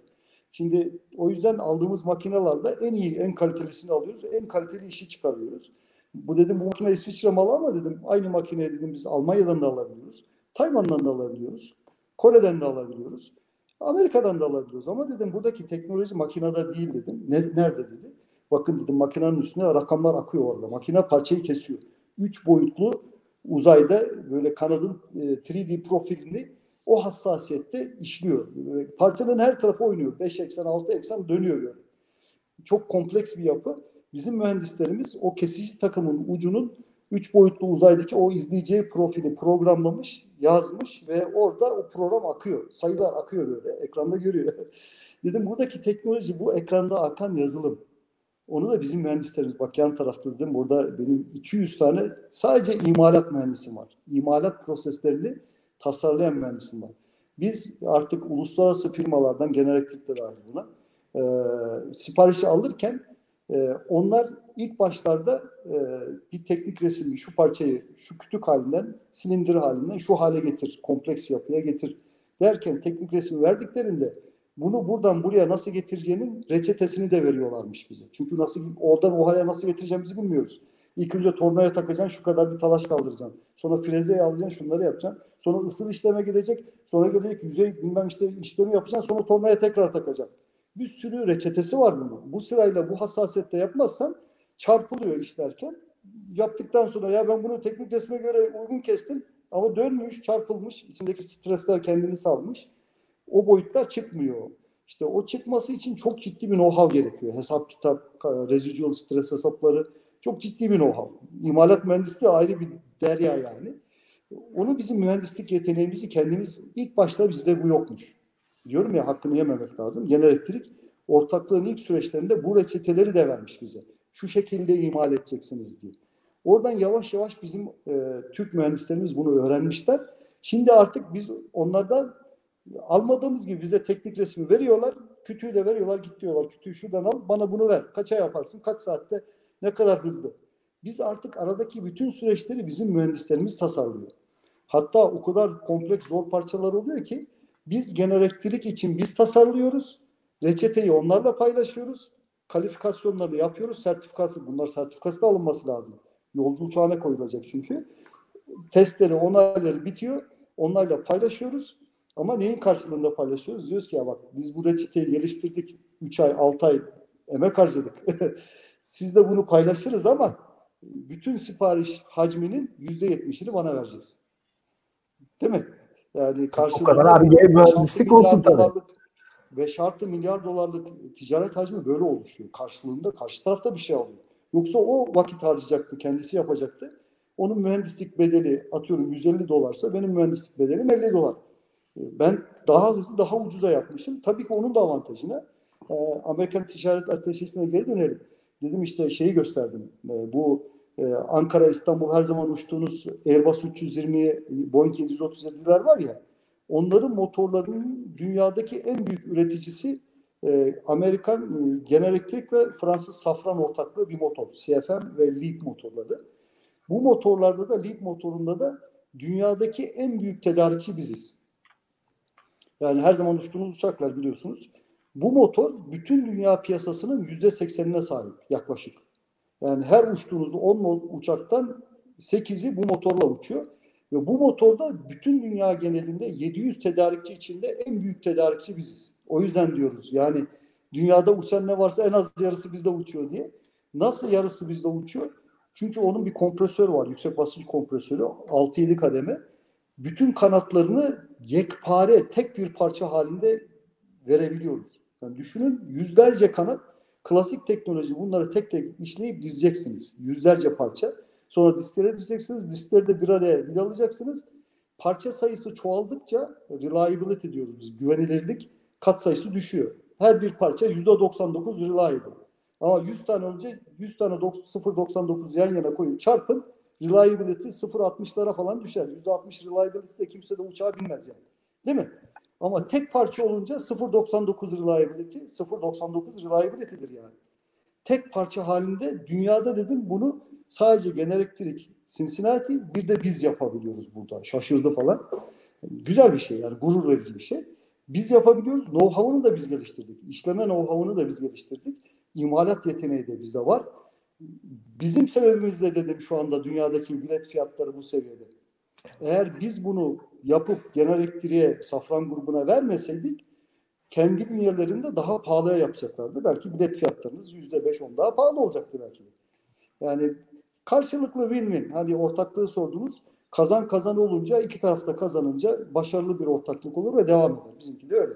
Şimdi o yüzden aldığımız makinalarda en iyi, en kalitelisini alıyoruz. En kaliteli işi çıkarıyoruz. Bu dedim, bu makine İsviçre malı ama dedim, aynı makineyi dedim biz Almanya'dan da alabiliyoruz. Tayvan'dan da alabiliyoruz. Kore'den de alabiliyoruz. Amerika'dan da alabiliyoruz. Ama dedim buradaki teknoloji makinada değil dedim. Ne, nerede dedi. Bakın dedim, makinenin üstüne rakamlar akıyor orada. Makine parçayı kesiyor. Üç boyutlu uzayda böyle kanadın üç D profilini o hassasiyette işliyor. Parçanın her tarafı oynuyor. Beş eksen, altı eksen dönüyor böyle. Çok kompleks bir yapı. Bizim mühendislerimiz o kesici takımın ucunun üç boyutlu uzaydaki o izleyeceği profili programlamış, yazmış ve orada o program akıyor. Sayılar akıyor böyle. Ekranda görüyor. Dedim buradaki teknoloji, bu ekranda akan yazılım. Onu da bizim mühendislerimiz, bak yan tarafta dedim, burada benim iki yüz tane sadece imalat mühendisim var. İmalat proseslerini tasarlayan mühendisim var. Biz artık uluslararası firmalardan, General Electric'te dahil buna, e, siparişi alırken e, onlar ilk başlarda e, bir teknik resmi, şu parçayı şu kütük halinden, silindir halinden şu hale getir, kompleks yapıya getir derken, teknik resmi verdiklerinde bunu buradan buraya nasıl getireceğinin reçetesini de veriyorlarmış bize. Çünkü nasıl oradan o hale nasıl getireceğimizi bilmiyoruz. İlk önce tornaya takacaksın, şu kadar bir talaş kaldıracaksın. Sonra frezeye alacaksın, şunları yapacaksın. Sonra ısıl işleme gidecek. Sonra gelecek yüzey bilmem işte işlemi yapacaksın. Sonra tornaya tekrar takacaksın. Bir sürü reçetesi var bunun. Bu sırayla, bu hassasiyette yapmazsan çarpılıyor işlerken. Yaptıktan sonra ya ben bunu teknik resme göre uygun kestim ama dönmüş, çarpılmış. İçindeki stresler kendini salmış. O boyutlar çıkmıyor. İşte o çıkması için çok ciddi bir know-how gerekiyor. Hesap, kitap, residual stres hesapları, çok ciddi bir know-how. İmalat mühendisliği ayrı bir derya yani. Onu bizim mühendislik yeteneğimizi kendimiz, ilk başta bizde bu yokmuş. Diyorum ya, hakkını yememek lazım. General Electric ortaklığın ilk süreçlerinde bu reçeteleri de vermiş bize. Şu şekilde imal edeceksiniz diye. Oradan yavaş yavaş bizim e, Türk mühendislerimiz bunu öğrenmişler. Şimdi artık biz onlardan almadığımız gibi bize teknik resmi veriyorlar, kütüğü de veriyorlar, git diyorlar, kütüğü şuradan al, bana bunu ver, kaça yaparsın, kaç saatte, ne kadar hızlı. Biz artık aradaki bütün süreçleri bizim mühendislerimiz tasarlıyor. Hatta o kadar kompleks, zor parçalar oluyor ki biz General Electric için biz tasarlıyoruz, reçeteyi onlarla paylaşıyoruz, kalifikasyonlarını yapıyoruz, sertifikası, bunlar sertifikası da alınması lazım. Yolcu uçağına koyulacak çünkü. Testleri, onayları bitiyor, onlarla paylaşıyoruz. Ama neyin karşılığında paylaşıyoruz? Diyoruz ki ya bak, biz bu reçeteyi geliştirdik. üç ay, altı ay emek harcadık. Siz de bunu paylaşırız ama bütün sipariş hacminin yüzde yetmişini bana vereceksin. Değil mi? Yani karşılığında o kadar abi, mühendislik olsun tabii. Ve şartlı milyar dolarlık ticaret hacmi böyle oluşuyor. Karşılığında karşı tarafta bir şey alıyor. Yoksa o vakit harcayacaktı, kendisi yapacaktı. Onun mühendislik bedeli atıyorum yüz elli dolarsa benim mühendislik bedelim elli dolar. Ben daha hızlı, daha ucuza yapmışım. Tabii ki onun da avantajına e, Amerikan ticaret ateşesine geri dönelim. Dedim işte şeyi gösterdim. E, bu e, Ankara, İstanbul her zaman uçtuğunuz Airbus üç yüz yirmi, Boeing yedi yüz otuz yediler var ya, onların motorlarının dünyadaki en büyük üreticisi e, Amerikan e, General Electric ve Fransız Safran ortaklığı bir motor. C F M ve LEAP motorları. Bu motorlarda da, LEAP motorunda da dünyadaki en büyük tedarikçi biziz. Yani her zaman uçtuğumuz uçaklar biliyorsunuz. Bu motor bütün dünya piyasasının yüzde seksenine sahip yaklaşık. Yani her uçtuğunuz on uçaktan sekizi bu motorla uçuyor. Ve bu motorda bütün dünya genelinde yedi yüz tedarikçi içinde en büyük tedarikçi biziz. O yüzden diyoruz yani dünyada uçan ne varsa en az yarısı bizde uçuyor diye. Nasıl yarısı bizde uçuyor? Çünkü onun bir kompresörü var. Yüksek basınç kompresörü. altı yedi kademe. Bütün kanatlarını yekpare, tek bir parça halinde verebiliyoruz. Yani düşünün yüzlerce kanat. Klasik teknoloji, bunları tek tek işleyip dizeceksiniz. Yüzlerce parça. Sonra disklere dizeceksiniz. Diskleri de bir araya vidalayacaksınız. Parça sayısı çoğaldıkça reliability diyoruz biz. Güvenilirlik kat sayısı düşüyor. Her bir parça yüzde doksan dokuz reliable. Ama yüz tane önce yüz tane sıfır nokta doksan dokuz yan yana koyun çarpın, reliability sıfır nokta altmışlara falan düşer. yüzde altmış reliability de kimse de uçağa binmez yani. Değil mi? Ama tek parça olunca sıfır nokta doksan dokuz reliability sıfır nokta doksan dokuz reliability'dir yani. Tek parça halinde dünyada dedim bunu sadece General Electric, Cincinnati bir de biz yapabiliyoruz burada. Şaşırdı falan. Güzel bir şey yani, gurur verici bir şey. Biz yapabiliyoruz. Know-how'unu da biz geliştirdik. İşleme know-how'unu da biz geliştirdik. İmalat yeteneği de bizde var. Bizim sebebimizle dedim şu anda dünyadaki bilet fiyatları bu seviyede. Eğer biz bunu yapıp General Electric'e, Safran grubuna vermeseydik kendi bünyelerinde daha pahalıya yapacaklardı. Belki bilet fiyatlarınız yüzde beş on daha pahalı olacaktı belki. Yani karşılıklı win-win. Hani ortaklığı sordunuz. Kazan kazan olunca, iki tarafta kazanınca başarılı bir ortaklık olur ve devam eder. Bizimki de öyle.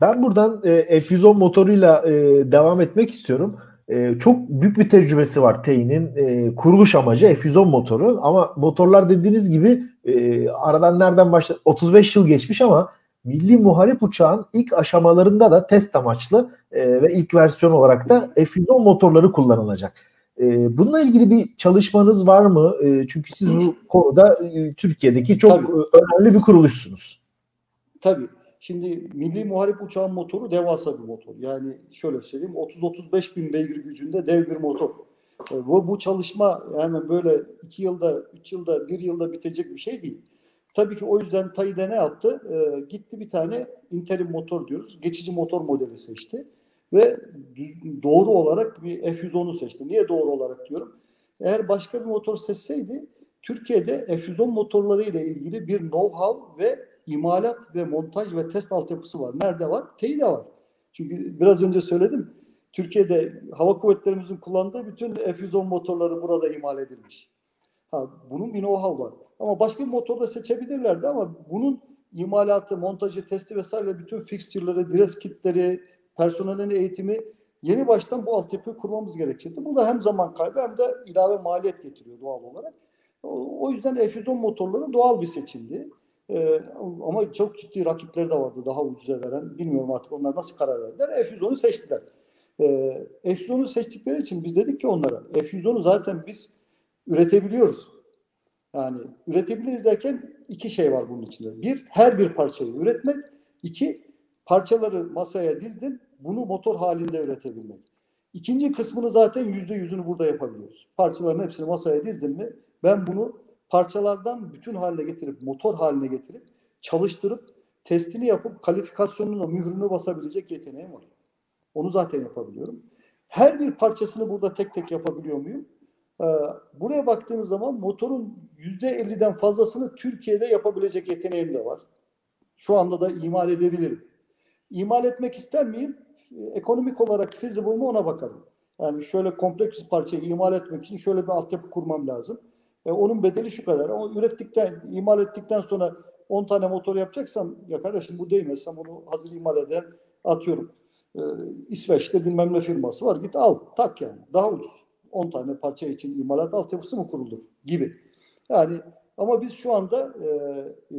Ben buradan F yüz on motoruyla devam etmek istiyorum. Çok büyük bir tecrübesi var T E I'nin. Kuruluş amacı F yüz on motoru ama motorlar dediğiniz gibi aradan nereden başladı? otuz beş yıl geçmiş ama milli muharip uçağın ilk aşamalarında da test amaçlı ve ilk versiyon olarak da F yüz on motorları kullanılacak. Bununla ilgili bir çalışmanız var mı? Çünkü siz bu konuda Türkiye'deki çok Tabii. önemli bir kuruluşsunuz. Tabii. Şimdi milli muharip uçağın motoru devasa bir motor. Yani şöyle söyleyeyim, otuz otuz beş bin beygir gücünde dev bir motor. Bu, bu çalışma hemen böyle iki yılda, üç yılda, bir yılda bitecek bir şey değil. Tabii ki o yüzden T A I'de ne yaptı? Ee, gitti bir tane interim motor diyoruz. Geçici motor modeli seçti. Ve düz, doğru olarak bir F yüz onu seçti. Niye doğru olarak diyorum? Eğer başka bir motor seçseydi Türkiye'de F yüz on motorları ile ilgili bir know-how ve imalat ve montaj ve test altyapısı var. Nerede var? T E I'de var. Çünkü biraz önce söyledim. Türkiye'de hava kuvvetlerimizin kullandığı bütün F yüz on motorları burada imal edilmiş. Ha, bunun bir know-how var. Ama başka bir motor da seçebilirlerdi ama bunun imalatı, montajı, testi vesaire bütün fixture'ları, dress kitleri, personelin eğitimi yeni baştan bu altyapıyı kurmamız gerekecekti. Bu da hem zaman kaybı hem de ilave maliyet getiriyor doğal olarak. O, o yüzden F yüz on motorları doğal bir seçimdi. Ee, ama çok ciddi rakipleri de vardı daha ucuza veren. Bilmiyorum artık onlar nasıl karar verdiler. F yüz onu seçtiler. Ee, F yüz onu seçtikleri için biz dedik ki onlara F yüz onu zaten biz üretebiliyoruz. Yani üretebiliriz derken iki şey var bunun içinde. Bir, her bir parçayı üretmek. İki, parçaları masaya dizdim. Bunu motor halinde üretebilmek. İkinci kısmını zaten yüzde yüzünü burada yapabiliyoruz. Parçaların hepsini masaya dizdim mi ben bunu parçalardan bütün haline getirip, motor haline getirip, çalıştırıp, testini yapıp, kalifikasyonuna mührünü basabilecek yeteneğim var. Onu zaten yapabiliyorum. Her bir parçasını burada tek tek yapabiliyor muyum? Ee, buraya baktığınız zaman motorun yüzde elliden fazlasını Türkiye'de yapabilecek yeteneğim de var. Şu anda da imal edebilirim. İmal etmek ister miyim? Ekonomik olarak feasible mı ona bakarım. Yani şöyle kompleks parçayı imal etmek için şöyle bir altyapı kurmam lazım. E, onun bedeli şu kadar. Ama ürettikten, imal ettikten sonra on tane motor yapacaksam ya kardeşim bu değmezsem onu hazır imal eden atıyorum. E, İsveç'te bilmem ne firması var. Git al. Tak yani. Daha ucuz. on tane parça için imalat altyapısı mı kurulur? Gibi. Yani ama biz şu anda e,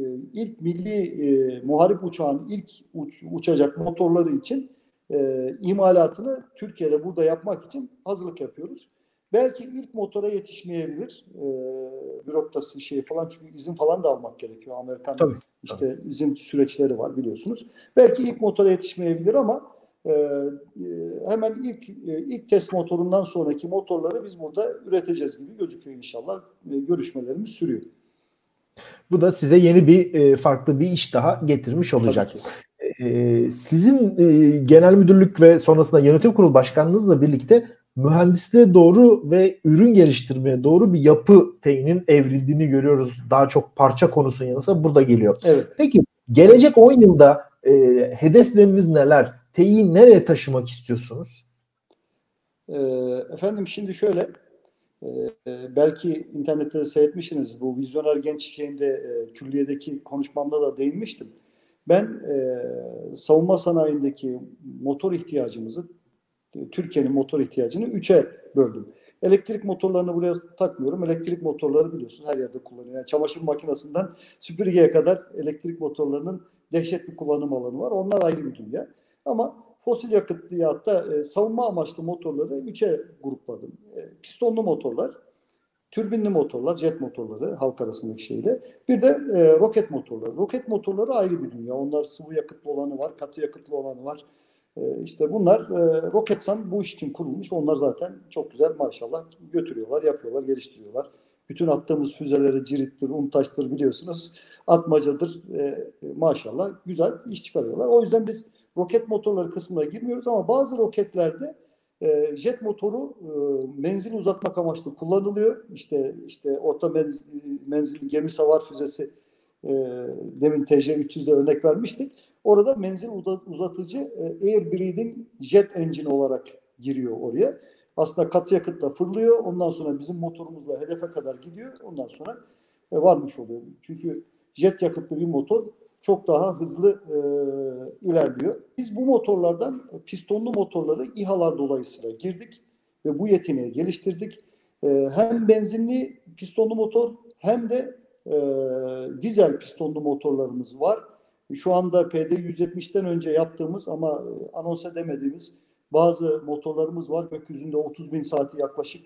e, ilk milli e, muharip uçağın ilk uç, uçacak motorları için e, imalatını Türkiye'de burada yapmak için hazırlık yapıyoruz. Belki ilk motora yetişmeyebilir e, bürokrasi şeyi falan çünkü izin falan da almak gerekiyor. Amerikan tabii, işte tabii. izin süreçleri var biliyorsunuz. Belki ilk motora yetişmeyebilir ama Ee, hemen ilk ilk test motorundan sonraki motorları biz burada üreteceğiz gibi gözüküyor inşallah. Ee, görüşmelerimiz sürüyor. Bu da size yeni bir e, farklı bir iş daha getirmiş olacak. Ee, sizin e, genel müdürlük ve sonrasında yönetim kurulu başkanınızla birlikte mühendisliğe doğru ve ürün geliştirmeye doğru bir yapı teyinin evrildiğini görüyoruz. Daha çok parça konusunun yanında burada geliyor. Evet. Peki gelecek on yılda e, hedefleriniz neler? T E İ'yi nereye taşımak istiyorsunuz? Efendim şimdi şöyle, belki internette de seyretmişsiniz. Bu vizyoner genç şeyinde, külliyedeki konuşmamda da değinmiştim. Ben savunma sanayindeki motor ihtiyacımızı, Türkiye'nin motor ihtiyacını üçe böldüm. Elektrik motorlarını buraya takmıyorum. Elektrik motorları biliyorsunuz her yerde kullanılıyor. Yani çamaşır makinesinden süpürgeye kadar elektrik motorlarının dehşet bir kullanım alanı var. Onlar ayrı bir dünya. Ama fosil yakıtlı hatta e, savunma amaçlı motorları üçe grupladım. E, pistonlu motorlar, türbinli motorlar, jet motorları halk arasındaki şeyle. Bir de e, roket motorları. Roket motorları ayrı bir dünya. Onlar sıvı yakıtlı olanı var, katı yakıtlı olanı var. E, işte bunlar e, Roketsan bu iş için kurulmuş. Onlar zaten çok güzel maşallah götürüyorlar, yapıyorlar, geliştiriyorlar. Bütün attığımız füzeleri cirittir, untaştır biliyorsunuz. Atmacadır. E, maşallah güzel iş çıkarıyorlar. O yüzden biz roket motorları kısmına girmiyoruz ama bazı roketlerde e, jet motoru e, menzili uzatmak amaçlı kullanılıyor. İşte işte orta menzil, menzil gemi savar füzesi e, demin T C üç yüzde örnek vermiştik. Orada menzil uzatıcı e, air breathing jet engine olarak giriyor oraya. Aslında katı yakıtla fırlıyor. Ondan sonra bizim motorumuzla hedefe kadar gidiyor. Ondan sonra e, varmış oluyor. Çünkü jet yakıtlı bir motor çok daha hızlı e, ilerliyor. Biz bu motorlardan pistonlu motorları İHA'lar dolayısıyla girdik ve bu yeteneği geliştirdik. E, hem benzinli pistonlu motor hem de e, dizel pistonlu motorlarımız var. Şu anda P D yüz yetmişten önce yaptığımız ama anons edemediğimiz bazı motorlarımız var. Gökyüzünde otuz bin saati yaklaşık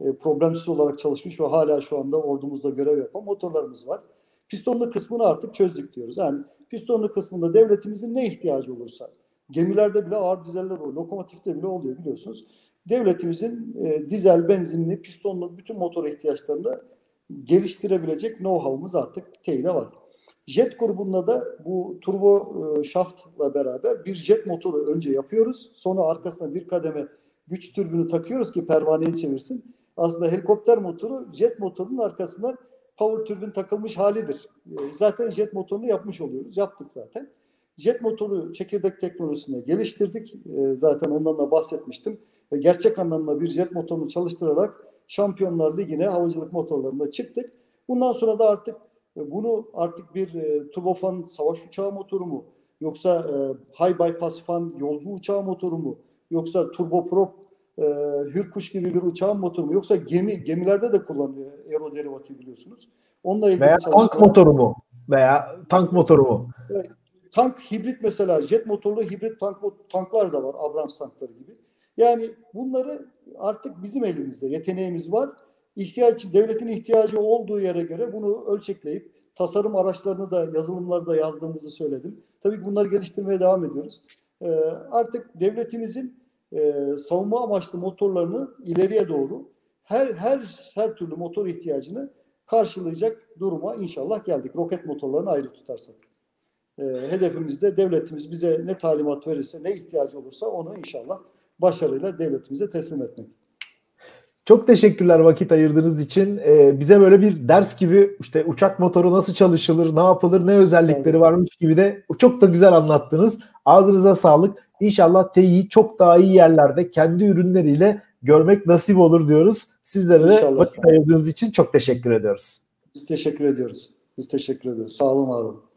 e, problemsiz olarak çalışmış ve hala şu anda ordumuzda görev yapan motorlarımız var. Pistonlu kısmını artık çözdük diyoruz. Yani pistonlu kısmında devletimizin ne ihtiyacı olursa, gemilerde bile ağır dizeller oluyor, lokomotifte bile oluyor biliyorsunuz. Devletimizin e, dizel, benzinli, pistonlu bütün motor ihtiyaçlarını geliştirebilecek know-how'umuz artık T E İ'de var. Jet grubunda da bu turbo e, şaftla beraber bir jet motoru önce yapıyoruz. Sonra arkasına bir kademe güç türbünü takıyoruz ki pervaneyi çevirsin. Aslında helikopter motoru jet motorunun arkasına power türbin takılmış halidir. Zaten jet motorunu yapmış oluyoruz. Yaptık zaten. Jet motoru çekirdek teknolojisine geliştirdik. Zaten ondan da bahsetmiştim. Gerçek anlamda bir jet motorunu çalıştırarak Şampiyonlar Ligi'ne havacılık motorlarında çıktık. Bundan sonra da artık bunu artık bir turbofan savaş uçağı motoru mu? Yoksa high bypass fan yolcu uçağı motoru mu? Yoksa turboprop Ee, Hürkuş gibi bir uçağın motoru mu? Yoksa gemi gemilerde de kullanılıyor aeroderivatif biliyorsunuz. Onunla ilgili veya tank motoru mu? Veya tank motoru mu? Evet, tank hibrit mesela jet motorlu hibrit tank tanklar da var. Abrams tankları gibi. Yani bunları artık bizim elimizde yeteneğimiz var. İhtiyaç, devletin ihtiyacı olduğu yere göre bunu ölçekleyip tasarım araçlarını da yazılımlarda yazdığımızı söyledim. Tabii ki bunları geliştirmeye devam ediyoruz. Ee, artık devletimizin Ee, savunma amaçlı motorlarını ileriye doğru her her her türlü motor ihtiyacını karşılayacak duruma inşallah geldik. Roket motorlarını ayrı tutarsak. Ee, hedefimiz de devletimiz bize ne talimat verirse, ne ihtiyacı olursa onu inşallah başarıyla devletimize teslim etmek. Çok teşekkürler vakit ayırdığınız için. Ee, bize böyle bir ders gibi işte uçak motoru nasıl çalışılır, ne yapılır, ne özellikleri varmış gibi de çok da güzel anlattınız. Ağzınıza sağlık. İnşallah T E İ'yi çok daha iyi yerlerde kendi ürünleriyle görmek nasip olur diyoruz. Sizlere de İnşallah. Vakit ayırdığınız için çok teşekkür ediyoruz. Biz teşekkür ediyoruz. Biz teşekkür ediyoruz. Sağ olun, var olun.